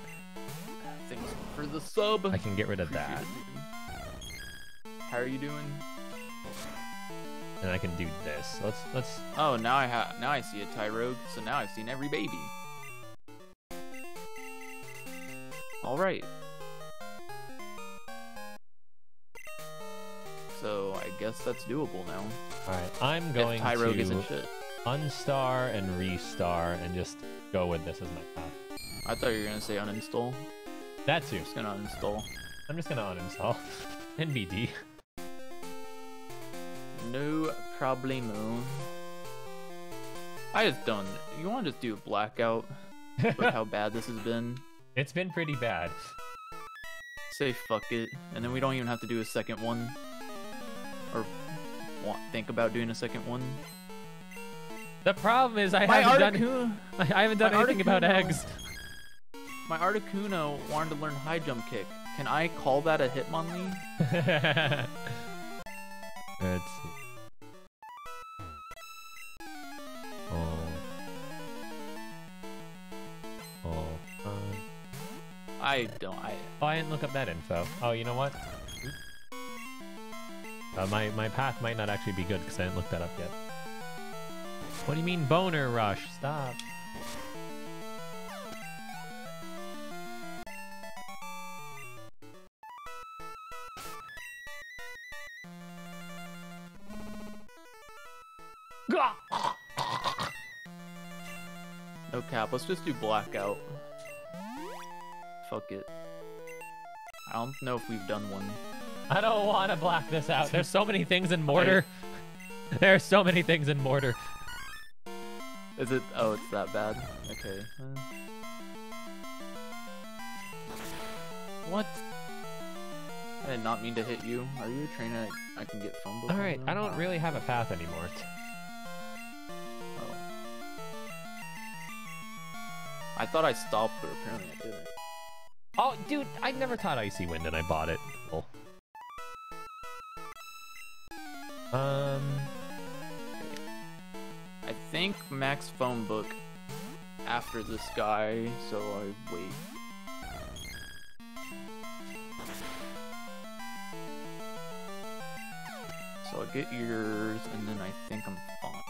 Thanks for the sub. I can get rid of Appreciate that. It, How are you doing? And I can do this. Let's let's. Oh, now I have now I see a Tyrogue. So now I've seen every baby. All right. So I guess that's doable now. All right, I'm going if Tyrogue to. Tyrogue isn't shit. Unstar and restar and just go with this as my path. I thought you were gonna say uninstall. That too. I'm just gonna uninstall. I'm just gonna uninstall. N B D. No problemo. I just don't. You want to just do a blackout? Look how bad this has been. It's been pretty bad. Say fuck it, and then we don't even have to do a second one, or want, think about doing a second one. The problem is I My haven't Articuno. done I haven't done My anything Articuno. about eggs. My Articuno wanted to learn high jump kick. Can I call that a Hitmonlee? Let's see. Oh. Oh. Um. I don't. I. Oh, I didn't look up that info. Oh, you know what? Uh, my my path might not actually be good because I didn't look that up yet. What do you mean boner rush? Stop. No cap, let's just do blackout. Fuck it. I don't know if we've done one. I don't want to black this out. There's so many things in mortar. There are so many things in mortar. Is it? Oh, it's that bad. Okay. Uh... What? I did not mean to hit you. Are you a trainer I, I can get fumbled? All right, I don't really have a path anymore. Oh. I thought I stopped, but apparently I didn't. Oh, dude, I never taught Icy Wind, and I bought it. Cool. Um. I think max phone book after this guy, so I wait. So I'll get yours, and then I think I'm fine.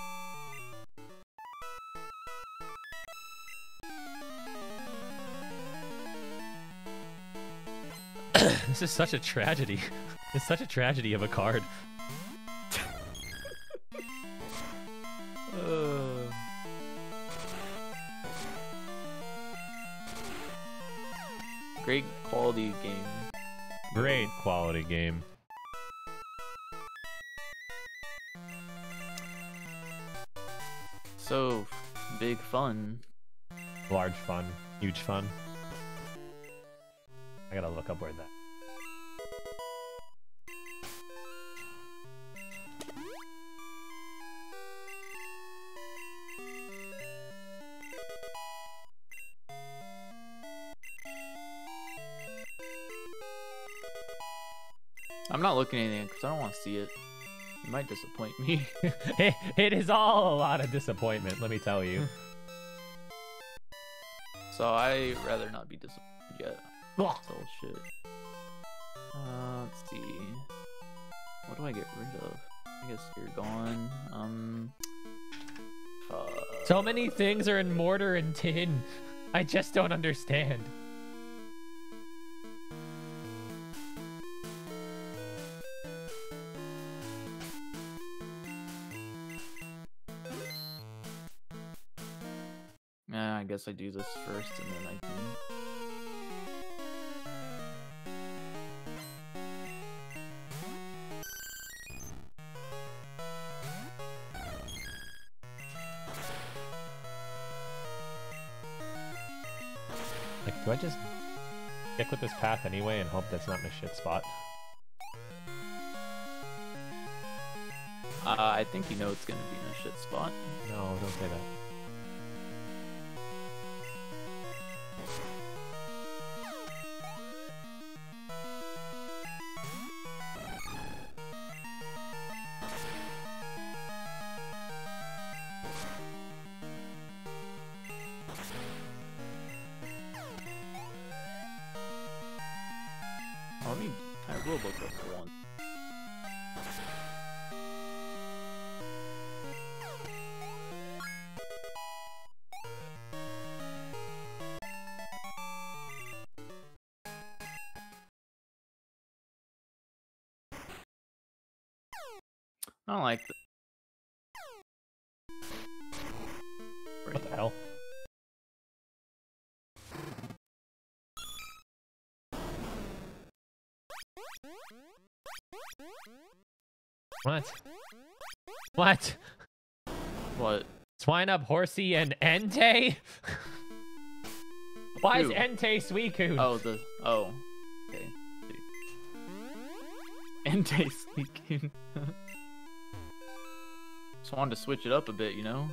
This is such a tragedy. It's such a tragedy of a card. Great quality game. Great quality game. So big fun. Large fun. Huge fun. I gotta look up where that. I'm not looking at anything because I don't want to see it. It might disappoint me. it, it is all a lot of disappointment, let me tell you. So I'd rather not be disappointed yet. Oh shit. Uh, let's see. What do I get rid of? I guess you're gone. Um. Uh, so many things are in mortar and tin. I just don't understand. Nah, I guess I do this first and then I can. Do I just stick with this path anyway and hope that's not my shit spot? Uh, I think you know it's gonna be my shit spot. No, don't say that. Let me. I will look up for one. I don't like this. What the hell? What? What? What? Swine up Horsey and Entei? Why is Entei Suicune? Oh, the. Oh. Okay. Entei Suicune. Just wanted to switch it up a bit, you know?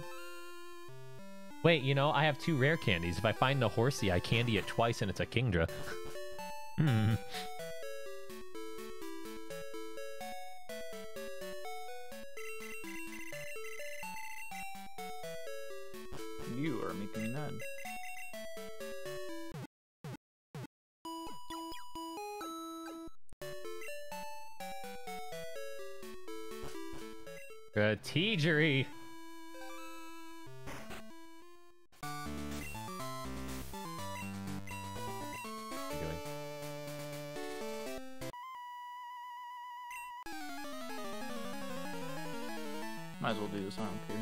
Wait, you know, I have two rare candies. If I find the Horsey, I candy it twice and it's a Kingdra. Hmm. You are making none. Strategery. What are you doing? Might as well do this. I don't care.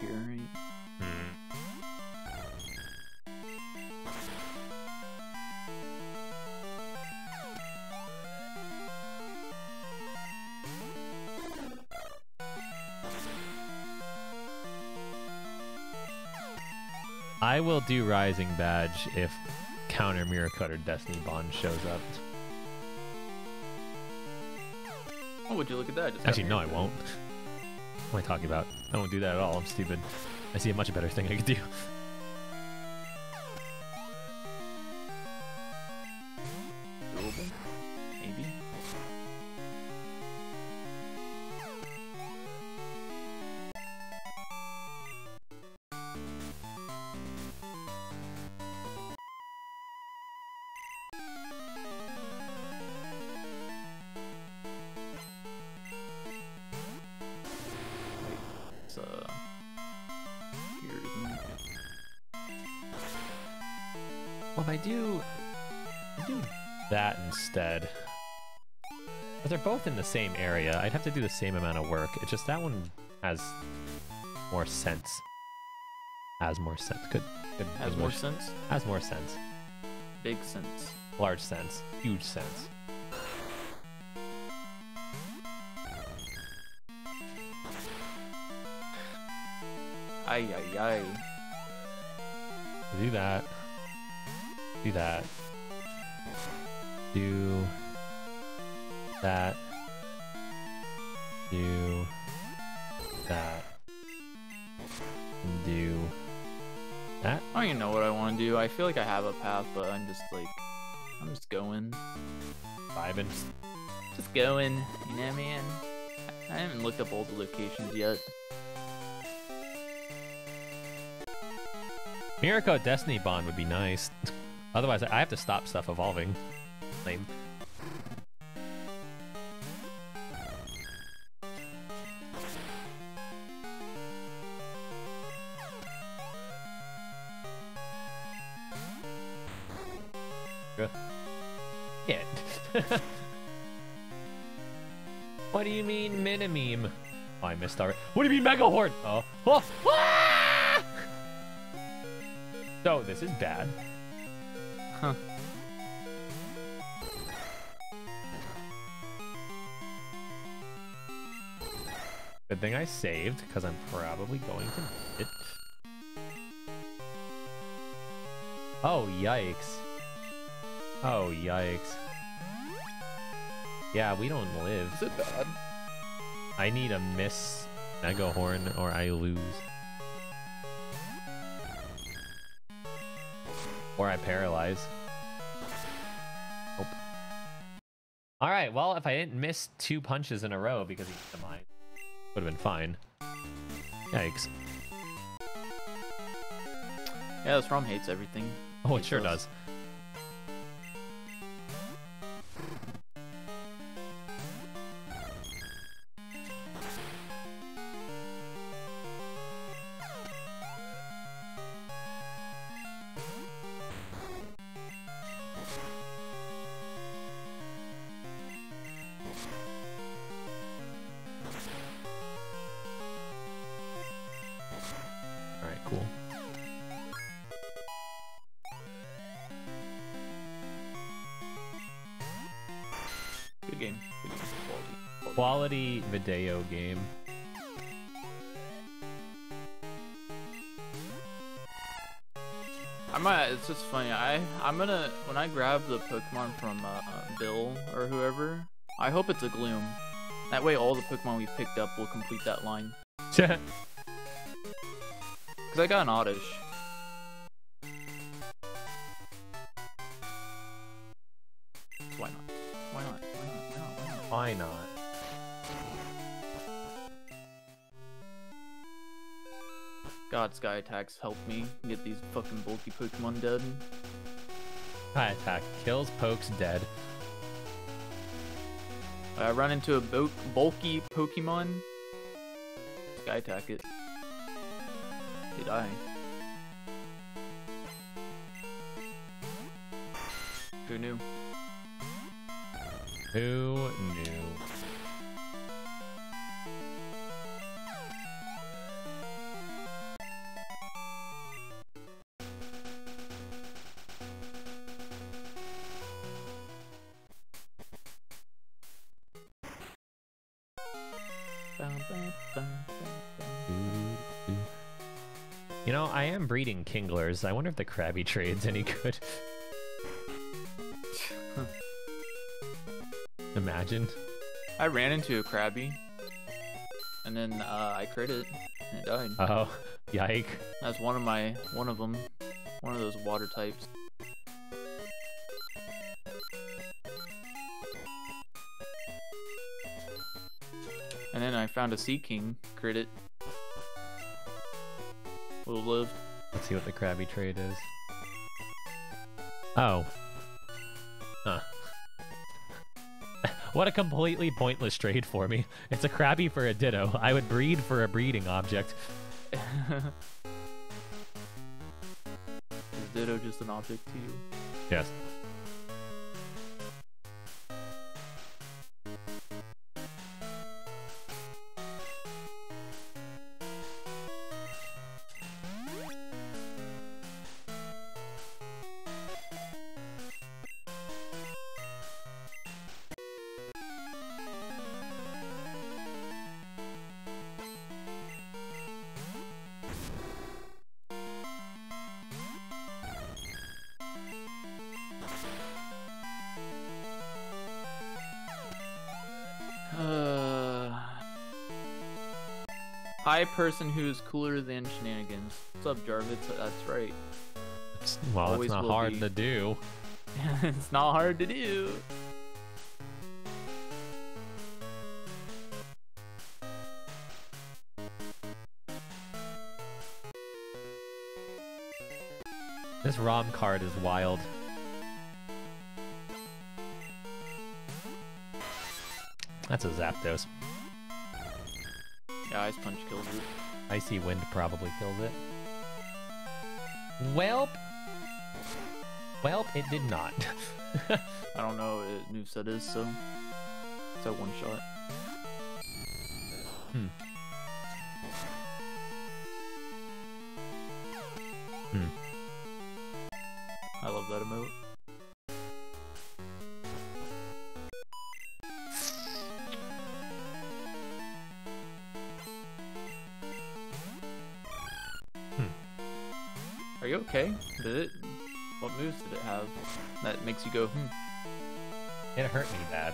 Here, right? I will do Rising Badge if Counter Mirror Cutter Destiny Bond shows up. Oh, would you look at that? Just Actually, no, I won't. What am I talking about? I won't do that at all. I'm stupid. I see a much better thing I could do. Doable? Maybe. Well, if I do, I do that instead. But they're both in the same area. I'd have to do the same amount of work. It's just that one has more sense. Has more sense. Good. Good has more sense? Has more sense. Big sense. Large sense. Huge sense. Ay, ay, ay. Do that. Do that. Do that. Do that. Do that. I don't even know what I want to do. I feel like I have a path, but I'm just like I'm just going. Vibing. Just going, you know, man. I haven't looked up all the locations yet. Miracle Destiny Bond would be nice. Otherwise, I have to stop stuff evolving. Lame. Yeah. What do you mean, Minimeme? Oh, I missed already. What do you mean, Megahorde? Oh. Oh. Ah! So, this is bad. Huh. Good thing I saved, because I'm probably going to need it. Oh, yikes. Oh, yikes. Yeah, we don't live. Is it bad? I need a miss Megahorn or I lose. Or I paralyze. Nope. Alright, well, if I didn't miss two punches in a row because he hit the mine, would have been fine. Yikes. Yeah, this ROM hates everything. Oh, it sure does. Quality video game. I might. It's just funny. I I'm gonna when I grab the Pokemon from uh, Bill or whoever. I hope it's a Gloom. That way, all the Pokemon we picked up will complete that line. Cause I got an Oddish. Why not? Why not? Why not? Why not? God, Sky Attacks help me get these fucking bulky Pokemon dead. Sky Attack kills pokes dead. I run into a bulk bulky Pokemon. Sky Attack it. They die. Who knew? Who knew? You know, I am breeding Kinglers. I wonder if the Krabby trade's any good. Imagine. I ran into a Krabby, and then uh, I crit it, and it died. Oh, yike! That's one of my, one of them, one of those water types. And then I found a Sea King, crit it. We'll live. Let's see what the Krabby trade is. Oh. Huh. What a completely pointless trade for me. It's a Krabby for a Ditto. I would breed for a breeding object. Is Ditto just an object to you? Yes. Hi, person who is cooler than shenanigans. What's up, Jarvis? That's right. Well, it's not hard to do. It's not hard to do. This ROM card is wild. That's a Zapdos. Yeah, Ice Punch kills it. Icy Wind probably kills it. Welp. Welp, it did not. I don't know what moveset is, so it's a one shot. Hmm. Hmm. I love that emote. Hmm. Are you okay? Did it? What moves did it have that makes you go, hmm? It hurt me bad.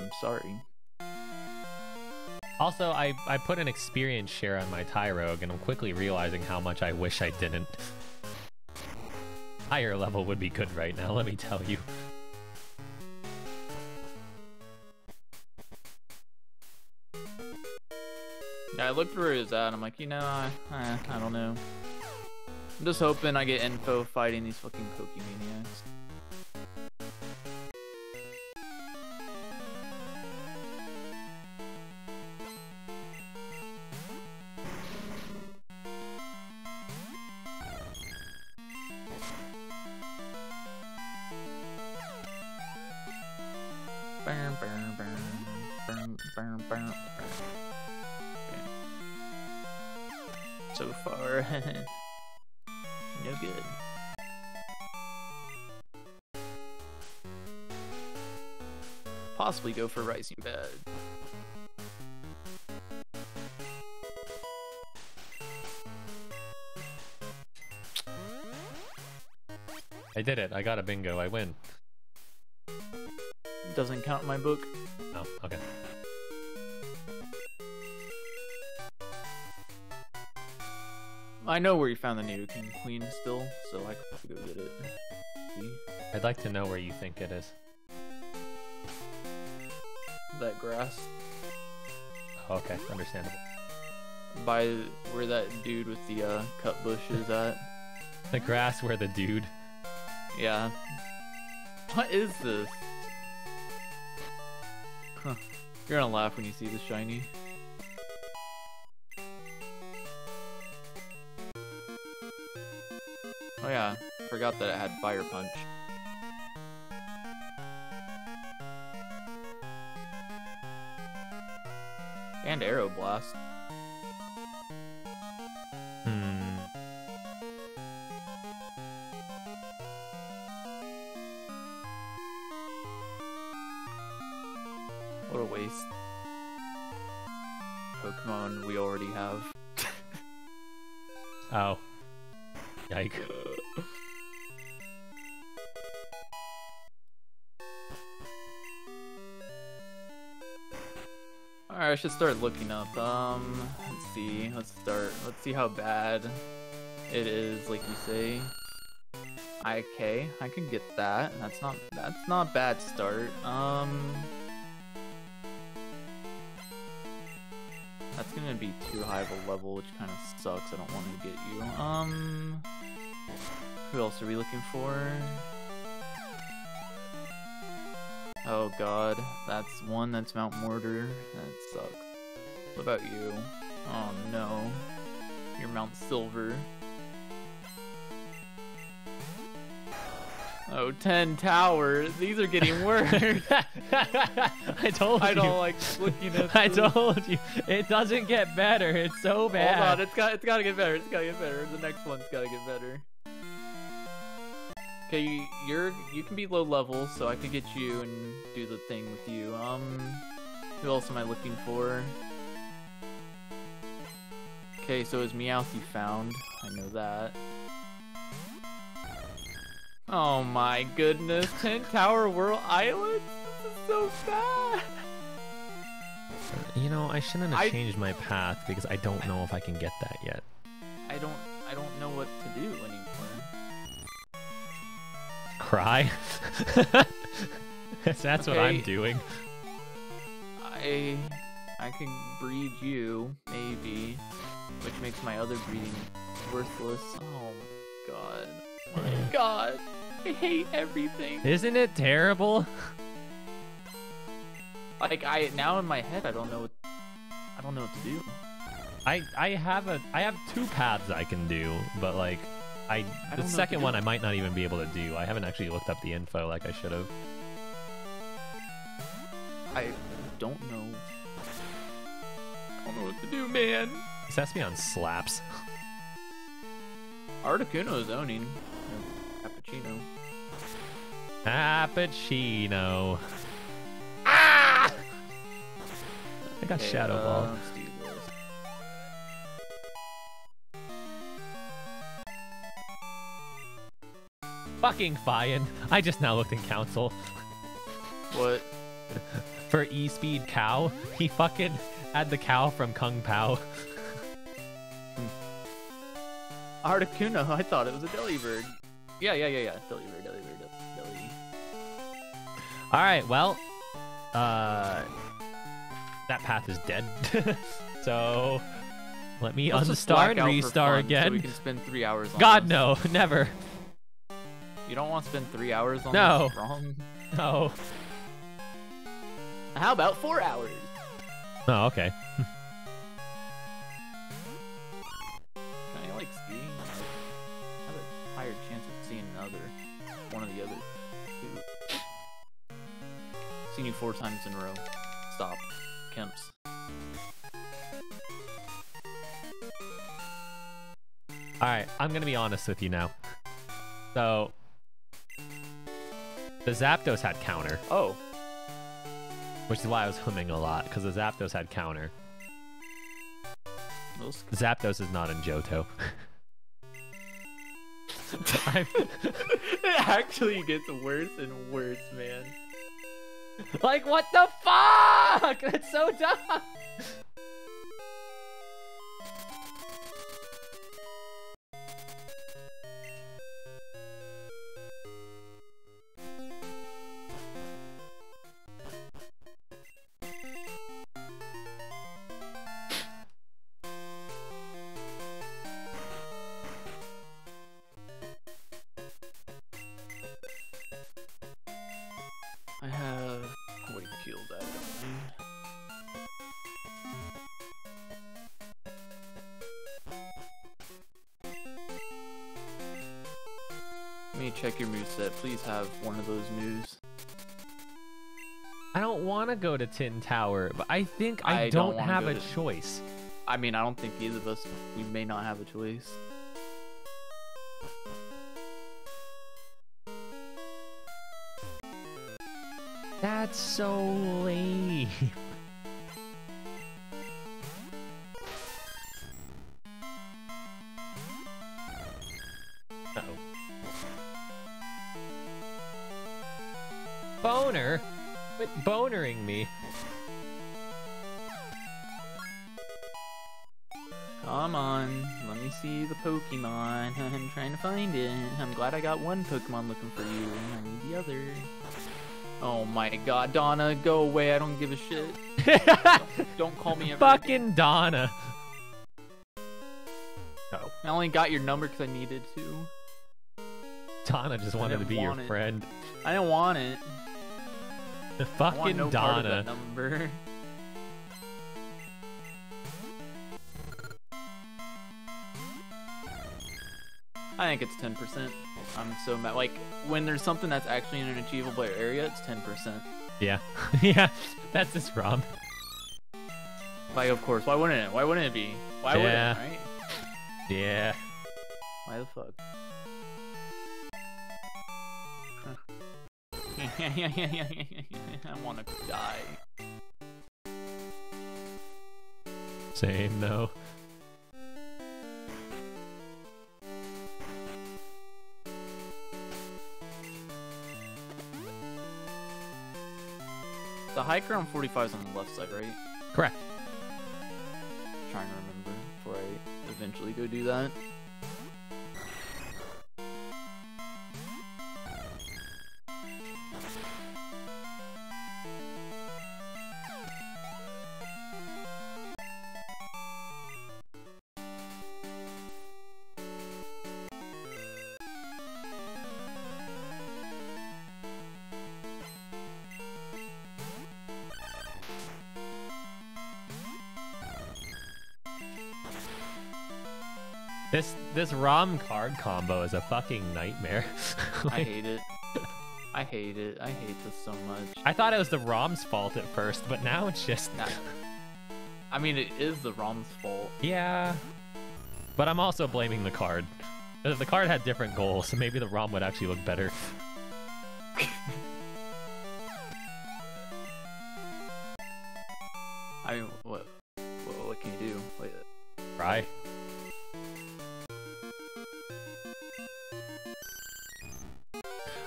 I'm sorry. Also, I, I put an experience share on my Tyrogue, and I'm quickly realizing how much I wish I didn't. Higher level would be good right now, let me tell you. Yeah, I looked where he was at, and I'm like, you know, I, I, I don't know. I'm just hoping I get info fighting these fucking Pokemaniacs. So far, no good. Possibly go for Rising Bed. I did it. I got a bingo. I win. Doesn't count in my book. Oh, okay. I know where you found the new King Queen still, so I could go get it. I'd like to know where you think it is. That grass. Oh, okay, understandable. By where that dude with the uh, cut bush is at. The grass where the dude. Yeah. What is this? Huh. You're gonna laugh when you see the shiny. Oh yeah, forgot that it had Fire Punch. And Arrow Blast. Hmm. What a waste. Pokemon we already have. Oh. Yikes. Alright, I should start looking up. Um, let's see. Let's start. Let's see how bad it is, like you say. I K. I can get that. That's not that's not bad start. Um That's gonna be too high of a level, which kind of sucks. I don't want to get you. Um, who else are we looking for? Oh god, that's one. That's Mount Mortar. That sucks. What about you? Oh no, you're Mount Silver. Oh, ten Tower. These are getting worse. I told you. I don't like looking at this. I told you. It doesn't get better. It's so bad. Hold on. It's got, it's got to get better. It's got to get better. The next one's got to get better. Okay, you, you're, you can be low level, so I could get you and do the thing with you. Um, who else am I looking for? Okay, so is Meowth you found? I know that. Oh my goodness, ten Tower World Island? This is so sad! You know, I shouldn't have I... changed my path because I don't know if I can get that yet. I don't I don't know what to do anymore. Cry? That's okay. What I'm doing. I I can breed you, maybe, which makes my other breeding worthless. Oh my god. Oh my god. I hate everything. Isn't it terrible? Like I now in my head I don't know what I don't know what to do. I I have a I have two paths I can do, but like I, I the second one I might not even be able to do. I haven't actually looked up the info like I should have. I don't know. I don't know what to do, man. This Espeon slaps. Articuno is owning. Cappuccino. Cappuccino. Ah! I got okay, Shadow uh, Ball. Let's do this. Fucking Fion. I just now looked in council. What? For E-Speed Cow, he fucking had the cow from Kung Pao. Articuno, I thought it was a Delibird. Yeah, yeah, yeah, yeah. Delibird, Delibird, Delibird. All right, well, uh, that path is dead. So let me Let's unstar and restar again. So we can spend three hours. On God, this. No, never. You don't want to spend three hours on no. This wrong. No. How about four hours? Oh, okay. I like skiing. I have a higher chance of seeing another one of the other two. Seen you four times in a row. Stop. Kemps. Alright, I'm gonna be honest with you now. So the Zapdos had counter. Oh. Which is why I was humming a lot, because the Zapdos had counter. Zapdos is not in Johto. It actually gets worse and worse, man. Like, what the fuck? That's so dumb! Check your moveset. Please have one of those moves. I don't want to go to Tin Tower, but I think I, I don't, don't have a to... choice. I mean, I don't think either of us, we may not have a choice. That's so lame. Boner? Quit bonering me. Come on, let me see the Pokemon. I'm trying to find it. I'm glad I got one Pokemon looking for you. I need the other. Oh my god, Donna, go away. I don't give a shit. don't, don't call me ever Fucking again. Donna. Oh. I only got your number because I needed to. Donna just wanted to be your it. friend. I didn't want it. The fucking I want no Donna. Part of that number. I think it's ten percent. I'm so mad. Like, when there's something that's actually in an achievable area, it's ten percent. Yeah. Yeah. That's this ROM. Like, of course. Why wouldn't it? Why wouldn't it be? Why yeah. wouldn't it, right? Yeah. Why the fuck? I want to die. Same though. The high ground forty-five is on the left side, right? Correct. I'm trying to remember before I eventually go do that. This this ROM card combo is a fucking nightmare. Like, I hate it. I hate it. I hate this so much. I thought it was the ROM's fault at first, but now it's just... Nah. I mean, it is the ROM's fault. Yeah. But I'm also blaming the card. If the card had different goals, so maybe the ROM would actually look better. I mean, what, what, what can you do? Like, try.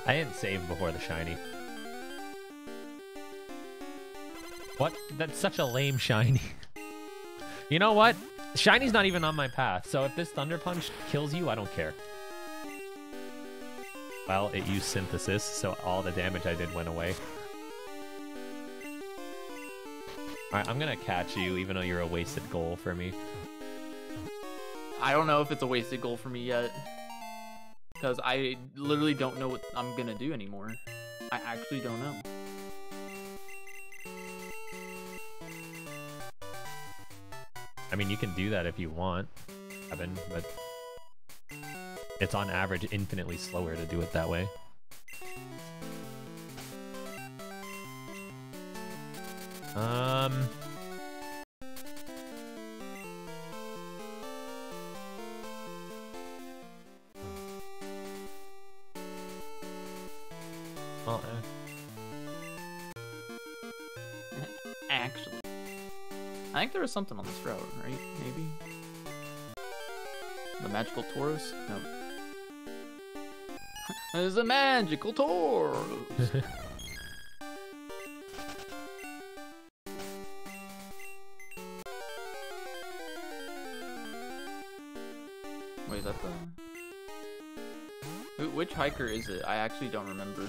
I didn't save before the shiny. What? That's such a lame shiny. You know what? Shiny's not even on my path, so if this Thunder Punch kills you, I don't care. Well, it used Synthesis, so all the damage I did went away. Alright, I'm gonna catch you, even though you're a wasted goal for me. I don't know if it's a wasted goal for me yet. Because I literally don't know what I'm gonna do anymore. I actually don't know. I mean, you can do that if you want, Evan, but it's on average infinitely slower to do it that way. Um... Well, eh. Actually. I think there was something on this route, right? Maybe? The magical Tauros? No. There's a magical Tauros! Wait, is that the... Which hiker is it? I actually don't remember.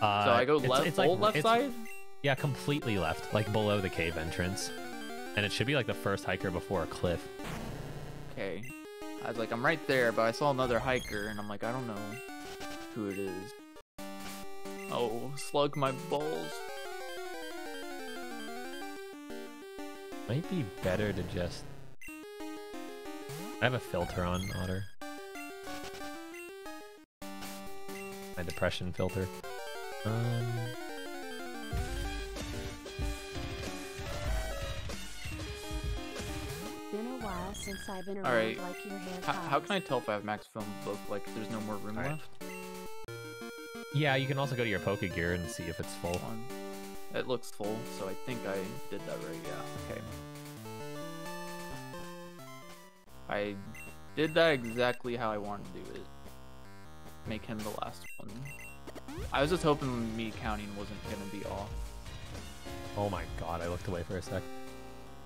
Uh, so I go left, it's, it's like, left it's, side? Yeah, completely left, like below the cave entrance. And it should be like the first hiker before a cliff. Okay. I was like, I'm right there, but I saw another hiker, and I'm like, I don't know who it is. Oh, slug my balls. Might be better to just... I have a filter on, Otter. My depression filter. Um... Since I've been around, all right. Like your hand how, how can I tell if I have max film book? Like, there's no more room right. left. Yeah, you can also go to your Pokegear and see if it's full. One. It looks full, so I think I did that right. Yeah. Okay. I did that exactly how I wanted to do it. Make him the last one. I was just hoping me counting wasn't gonna be off. Oh my god! I looked away for a sec.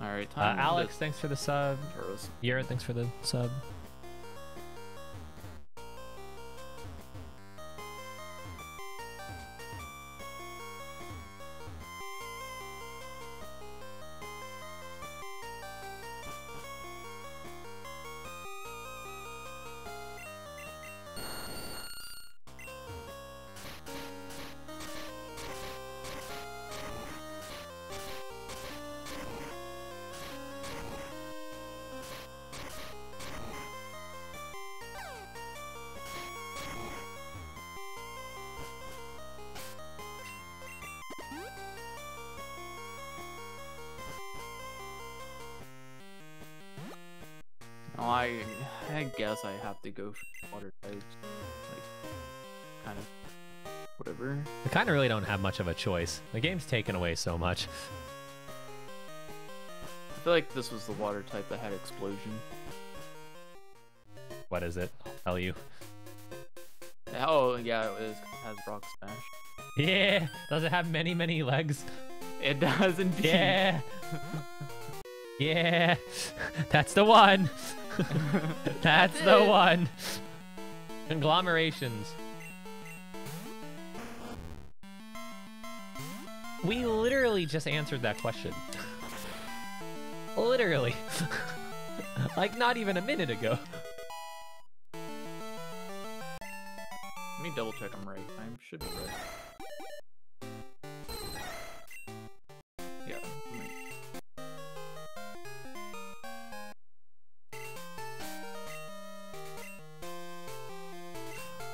All right, uh, Alex, to... thanks for the sub. Yara, thanks for the sub. I, I guess I have to go for water types, like, kind of, whatever. I kind of really don't have much of a choice. The game's taken away so much. I feel like this was the water type that had explosion. What is it? I'll tell you. Oh, yeah, it, is, it has rock smash. Yeah! Does it have many, many legs? It does indeed. Yeah! Yeah! That's the one! That's the one! Conglomerations. We literally just answered that question. Literally. Like, not even a minute ago. Let me double check I'm right. I should be right.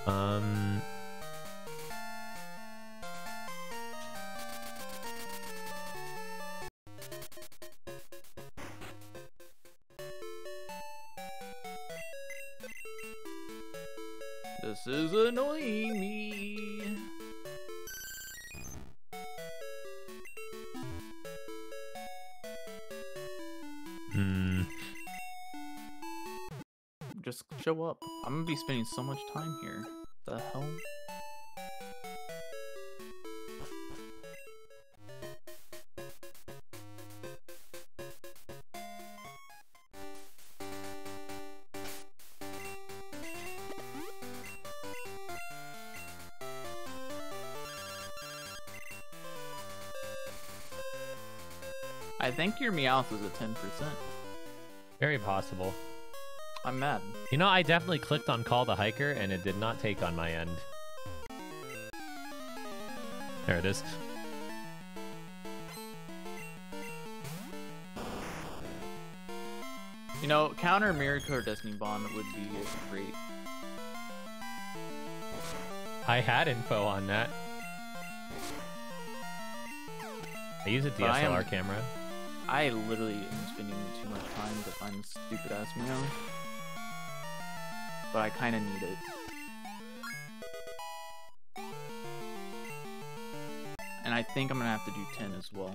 Um... This is annoying me. Hmm. Just show up. I'm gonna be spending so much time here. The hell? I think your Meowth was at ten percent. Very possible. I'm mad. You know, I definitely clicked on Call the Hiker, and it did not take on my end. There it is. You know, counter Miracle or Destiny Bond would be great. I had info on that. I use a D S L R camera. I literally am spending too much time to find this stupid ass Meow. But I kinda need it. And I think I'm gonna have to do ten as well.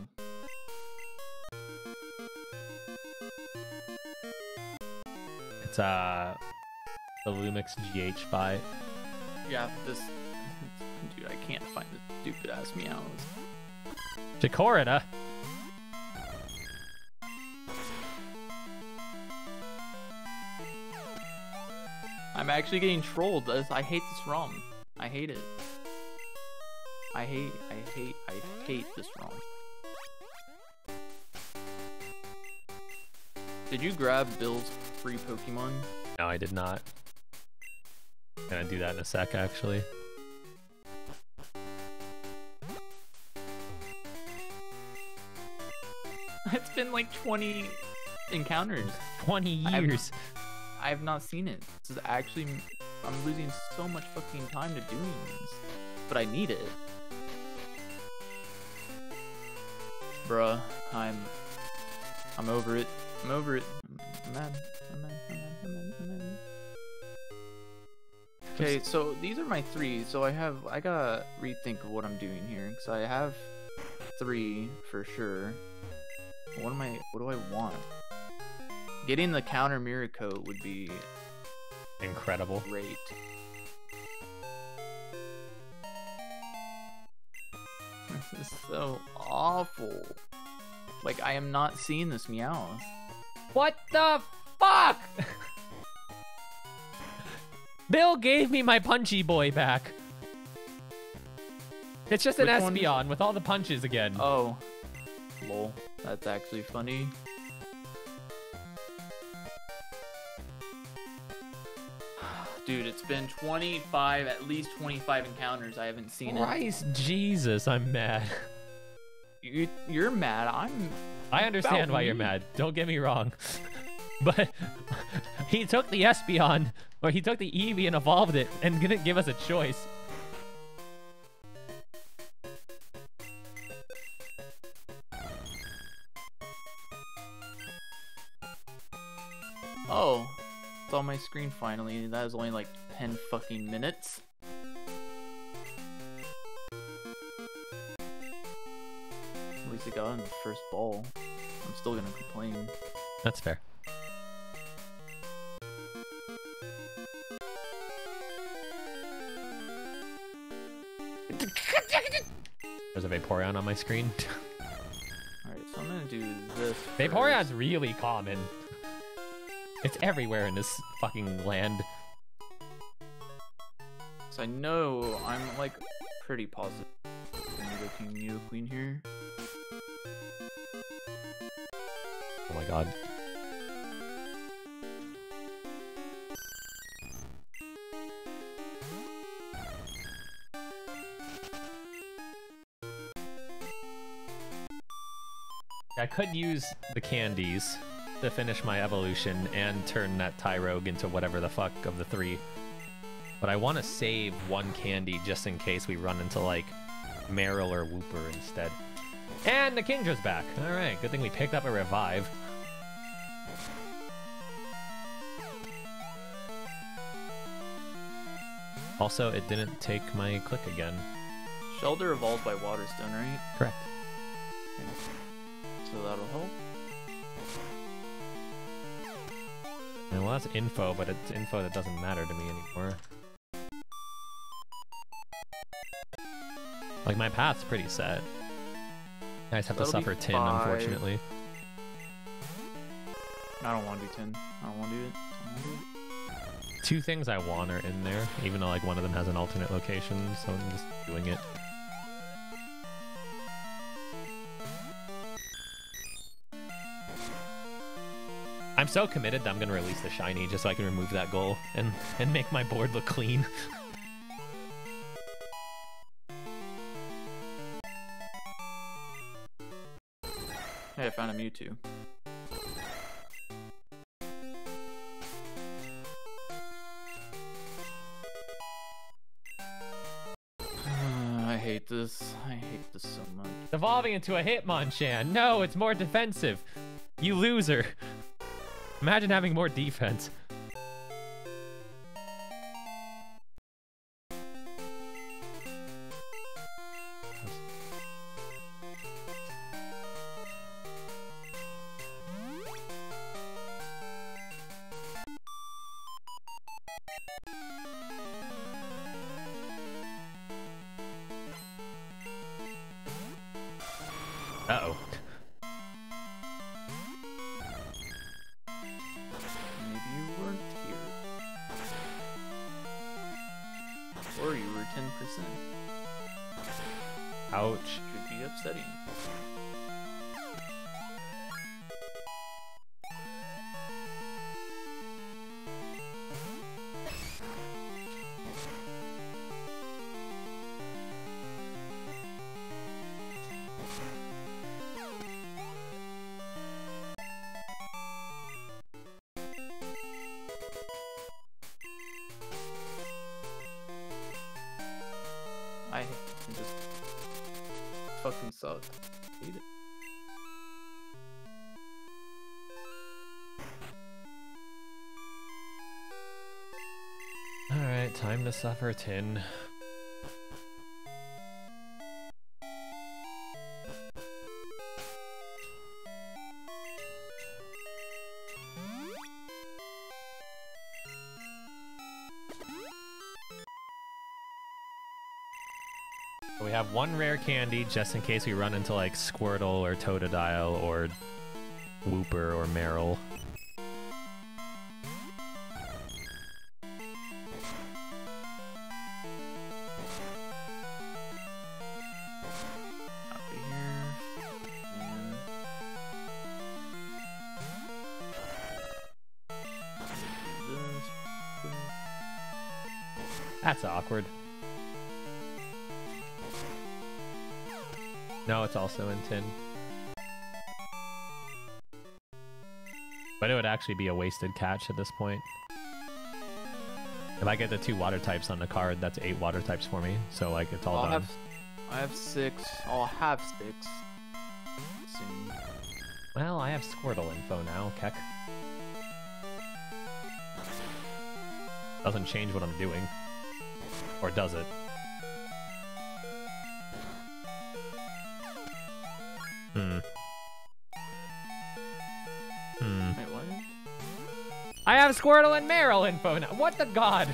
It's uh the Lumix G H five. Yeah, this dude, I can't find the stupid ass Meows. Chikorita! I'm actually getting trolled. I hate this ROM. I hate it. I hate, I hate, I hate this ROM. Did you grab Bill's free Pokemon? No, I did not. I'm gonna do that in a sec, actually. It's been like twenty encounters. twenty years. I have not seen it. This is actually... I'm losing so much fucking time to doing this. But I need it. Bruh, I'm... I'm over it. I'm over it. I'm mad. I'm mad. I'm mad. I'm mad. I'm mad. Okay, so these are my three. So I have... I gotta rethink of what I'm doing here. Because I have three for sure. What am I... What do I want? Getting the counter Miracote would be incredible. Great. This is so awful. Like, I am not seeing this Meow. What the fuck? Bill gave me my punchy boy back. It's just an Espeon with all the punches again. Oh. Lol. That's actually funny. Dude, it's been twenty-five, at least twenty-five encounters. I haven't seen it. Christ Jesus, I'm mad. You, you're mad. I'm. I understand why me. You're mad. Don't get me wrong. But he took the Espeon, or he took the Eevee and evolved it, and didn't give us a choice. Oh. On my screen finally. That was only like ten fucking minutes. At least I got on the first ball. I'm still gonna complain. That's fair. There's a Vaporeon on my screen. Alright, so I'm gonna do this. Vaporeon's really common. It's everywhere in this fucking land. So I know I'm like pretty positive. I'm gonna go King Neo Queen here. Oh my god. I could use the candies to finish my evolution and turn that Tyrogue into whatever the fuck of the three. But I want to save one candy just in case we run into, like, Marill or Wooper instead. And the Kingdra's back. All right, good thing we picked up a revive. Also, it didn't take my click again. Shelder evolved by Water's done, right? Correct. So that'll help. And well, that's info, but it's info that doesn't matter to me anymore. Like, my path's pretty set. I just have that'll to suffer tin, five. Unfortunately. I don't want to do tin. I don't want to do it. I don't want to do it. Two things I want are in there, even though like one of them has an alternate location, so I'm just doing it. I'm so committed that I'm gonna release the shiny just so I can remove that goal and and make my board look clean. Hey, I found a Mewtwo. This. I hate this so much. Evolving into a Hitmonchan. No, it's more defensive. You loser. Imagine having more defense. Time to suffer tin. We have one rare candy just in case we run into like Squirtle or Totodile or Wooper or Marill. That's awkward. No, it's also in tin. But it would actually be a wasted catch at this point. If I get the two water types on the card, that's eight water types for me. So, like, it's all I'll done. Have, I have six. I'll have six. Soon. Well, I have Squirtle info now, Keck. Doesn't change what I'm doing. Or does it? Hmm. Hmm. Wait, what? I have Squirtle and Marill info now. What the god?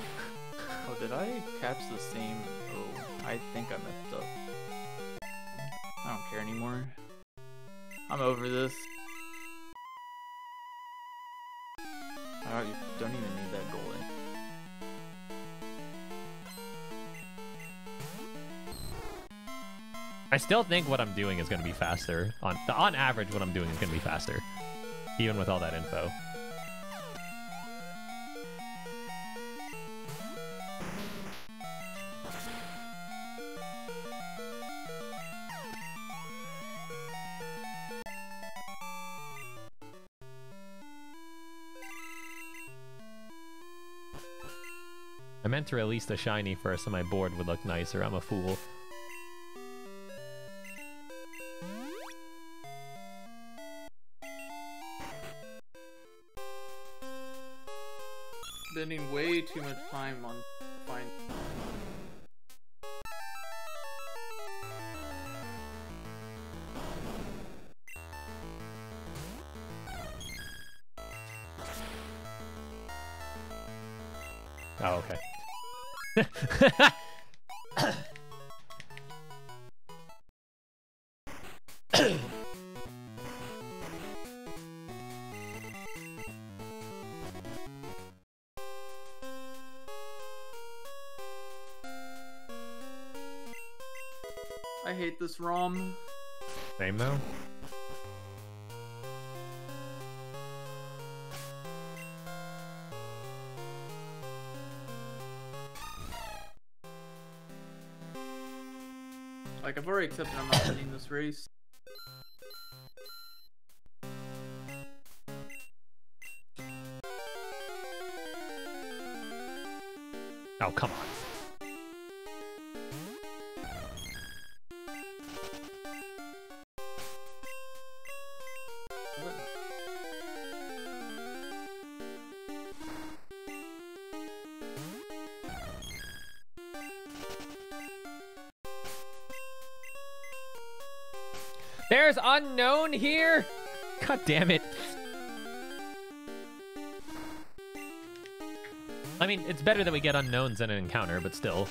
Oh, did I catch the same? Oh, I think I messed up. I don't care anymore. I'm over this. I don't even need that goal in. I still think what I'm doing is going to be faster. On on average, what I'm doing is going to be faster, even with all that info. I meant to release the shiny first so my board would look nicer. I'm a fool. Spending way too much time on finding. Oh, okay. I hate this ROM. Same though. Like, I've already accepted I'm not winning this race. Oh, come on. There's unknown here. God damn it. I mean, it's better that we get unknowns than an encounter, but still.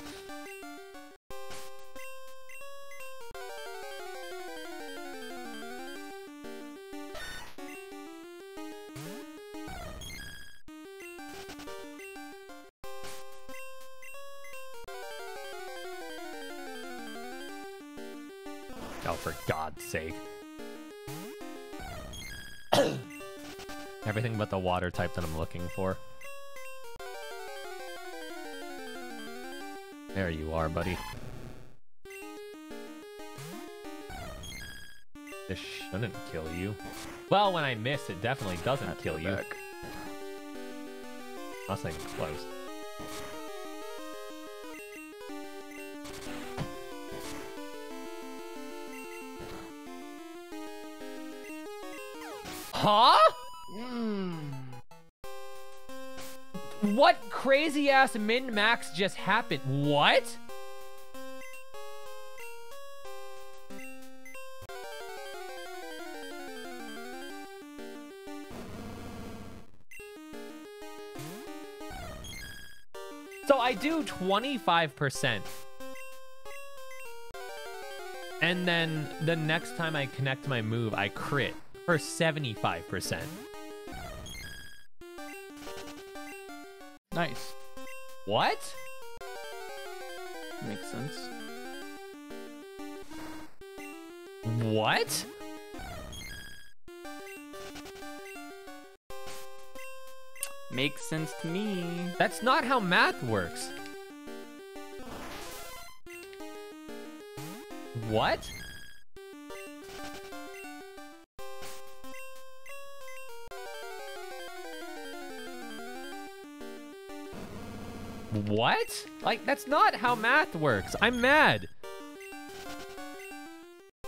Oh, for God's sake. Everything but the water type that I'm looking for. There you are, buddy. This shouldn't kill you. Well, when I miss, it definitely doesn't That's kill you. Back. Nothing close. Huh? Mm. What crazy ass min max just happened? What? So I do twenty-five percent. And then the next time I connect my move, I crit. For seventy-five percent. Nice. What? Makes sense. What? Makes sense to me. That's not how math works. What? What? Like, that's not how math works. I'm mad.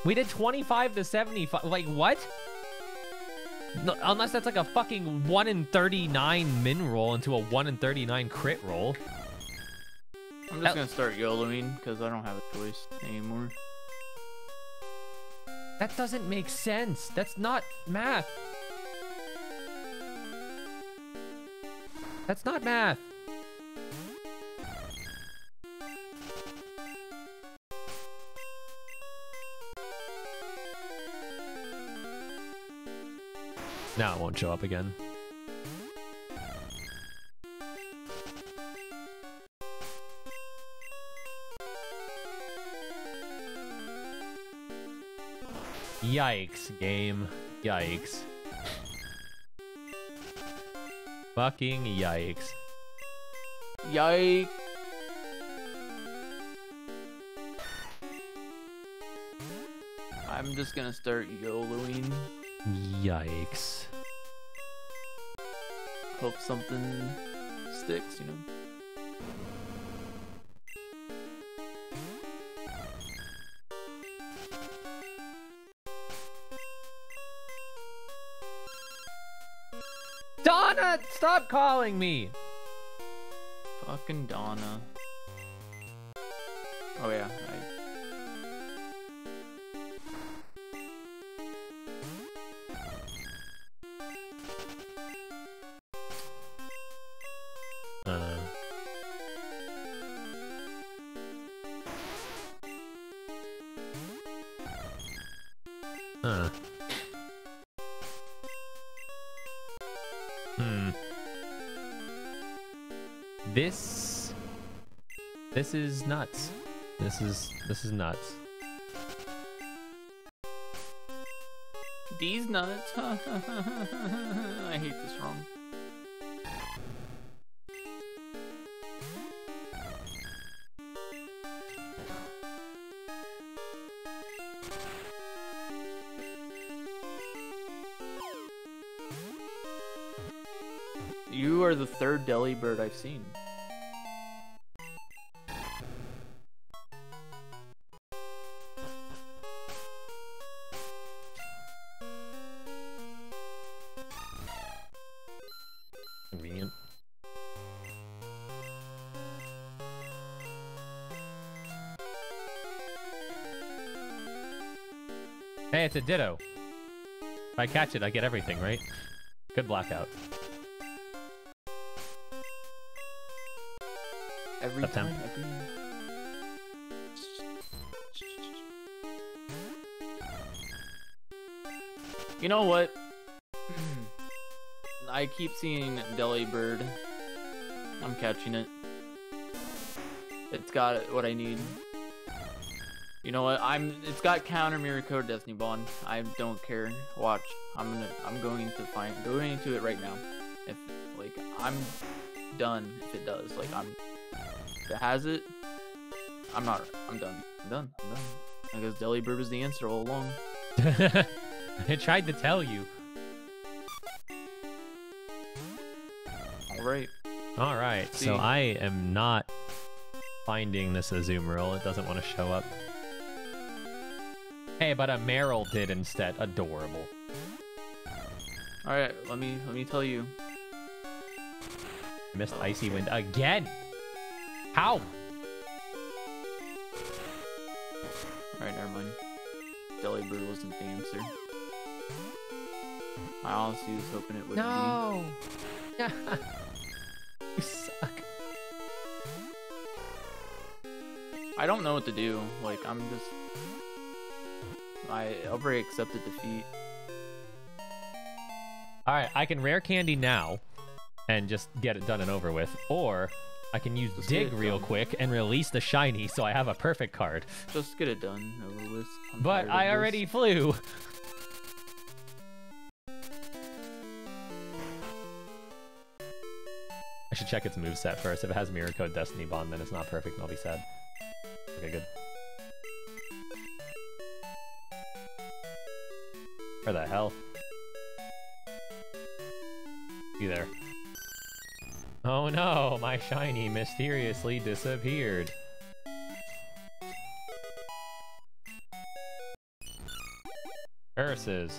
We did twenty-five to seventy-five. Like, what? No, unless that's like a fucking one in thirty-nine min roll into a one in thirty-nine crit roll. I'm just that... gonna start YOLOing because I don't have a choice anymore. That doesn't make sense. That's not math. That's not math. Now it won't show up again. Yikes, game. Yikes. Fucking yikes. Yikes. I'm just gonna start YOLOing. Yikes. Hope something sticks, you know? Donna, stop calling me. Fucking Donna. Oh yeah. I... This, this is nuts. This is, this is nuts. These nuts. I hate this wrong. You are the third Delibird I've seen. Hey, it's a Ditto. If I catch it, I get everything, right? Good blackout. Every Up time. time. Every... You know what? I keep seeing Delibird. I'm catching it. It's got what I need. You know what? I'm. It's got counter Miracle Destiny Bond. I don't care. Watch. I'm gonna. I'm going to find. Going into it right now. If like I'm done. If it does, like I'm. If it has it, I'm not. I'm done. I'm done. I'm done. I guess Delibird was the answer all along. I tried to tell you. All right. All right. See. So I am not finding this Azumarill. It doesn't want to show up. Hey, but a Marill did instead. Adorable. All right, let me let me tell you. I missed oh, Icy okay. Wind again. How? All right, never mind. Delibird wasn't the answer. I honestly was hoping it would no. be. No. You suck. I don't know what to do. Like I'm just. I already accepted defeat. Alright, I can rare candy now and just get it done and over with, or I can use just dig real done. quick and release the shiny so I have a perfect card. Just get it done, over with. But I already this. flew! I should check its moveset first. If it has Mirror Code Destiny Bond, then it's not perfect and I'll be sad. Okay, good. Where the hell? You there? Oh no, my shiny mysteriously disappeared. Curses.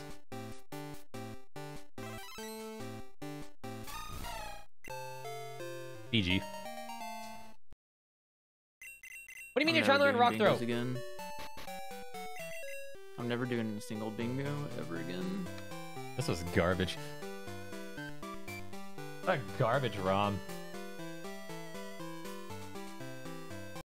B G. What do you mean I'm you're trying to learn Rock Throw? Again. I'm never doing a single bingo ever again. This was garbage. What a garbage ROM.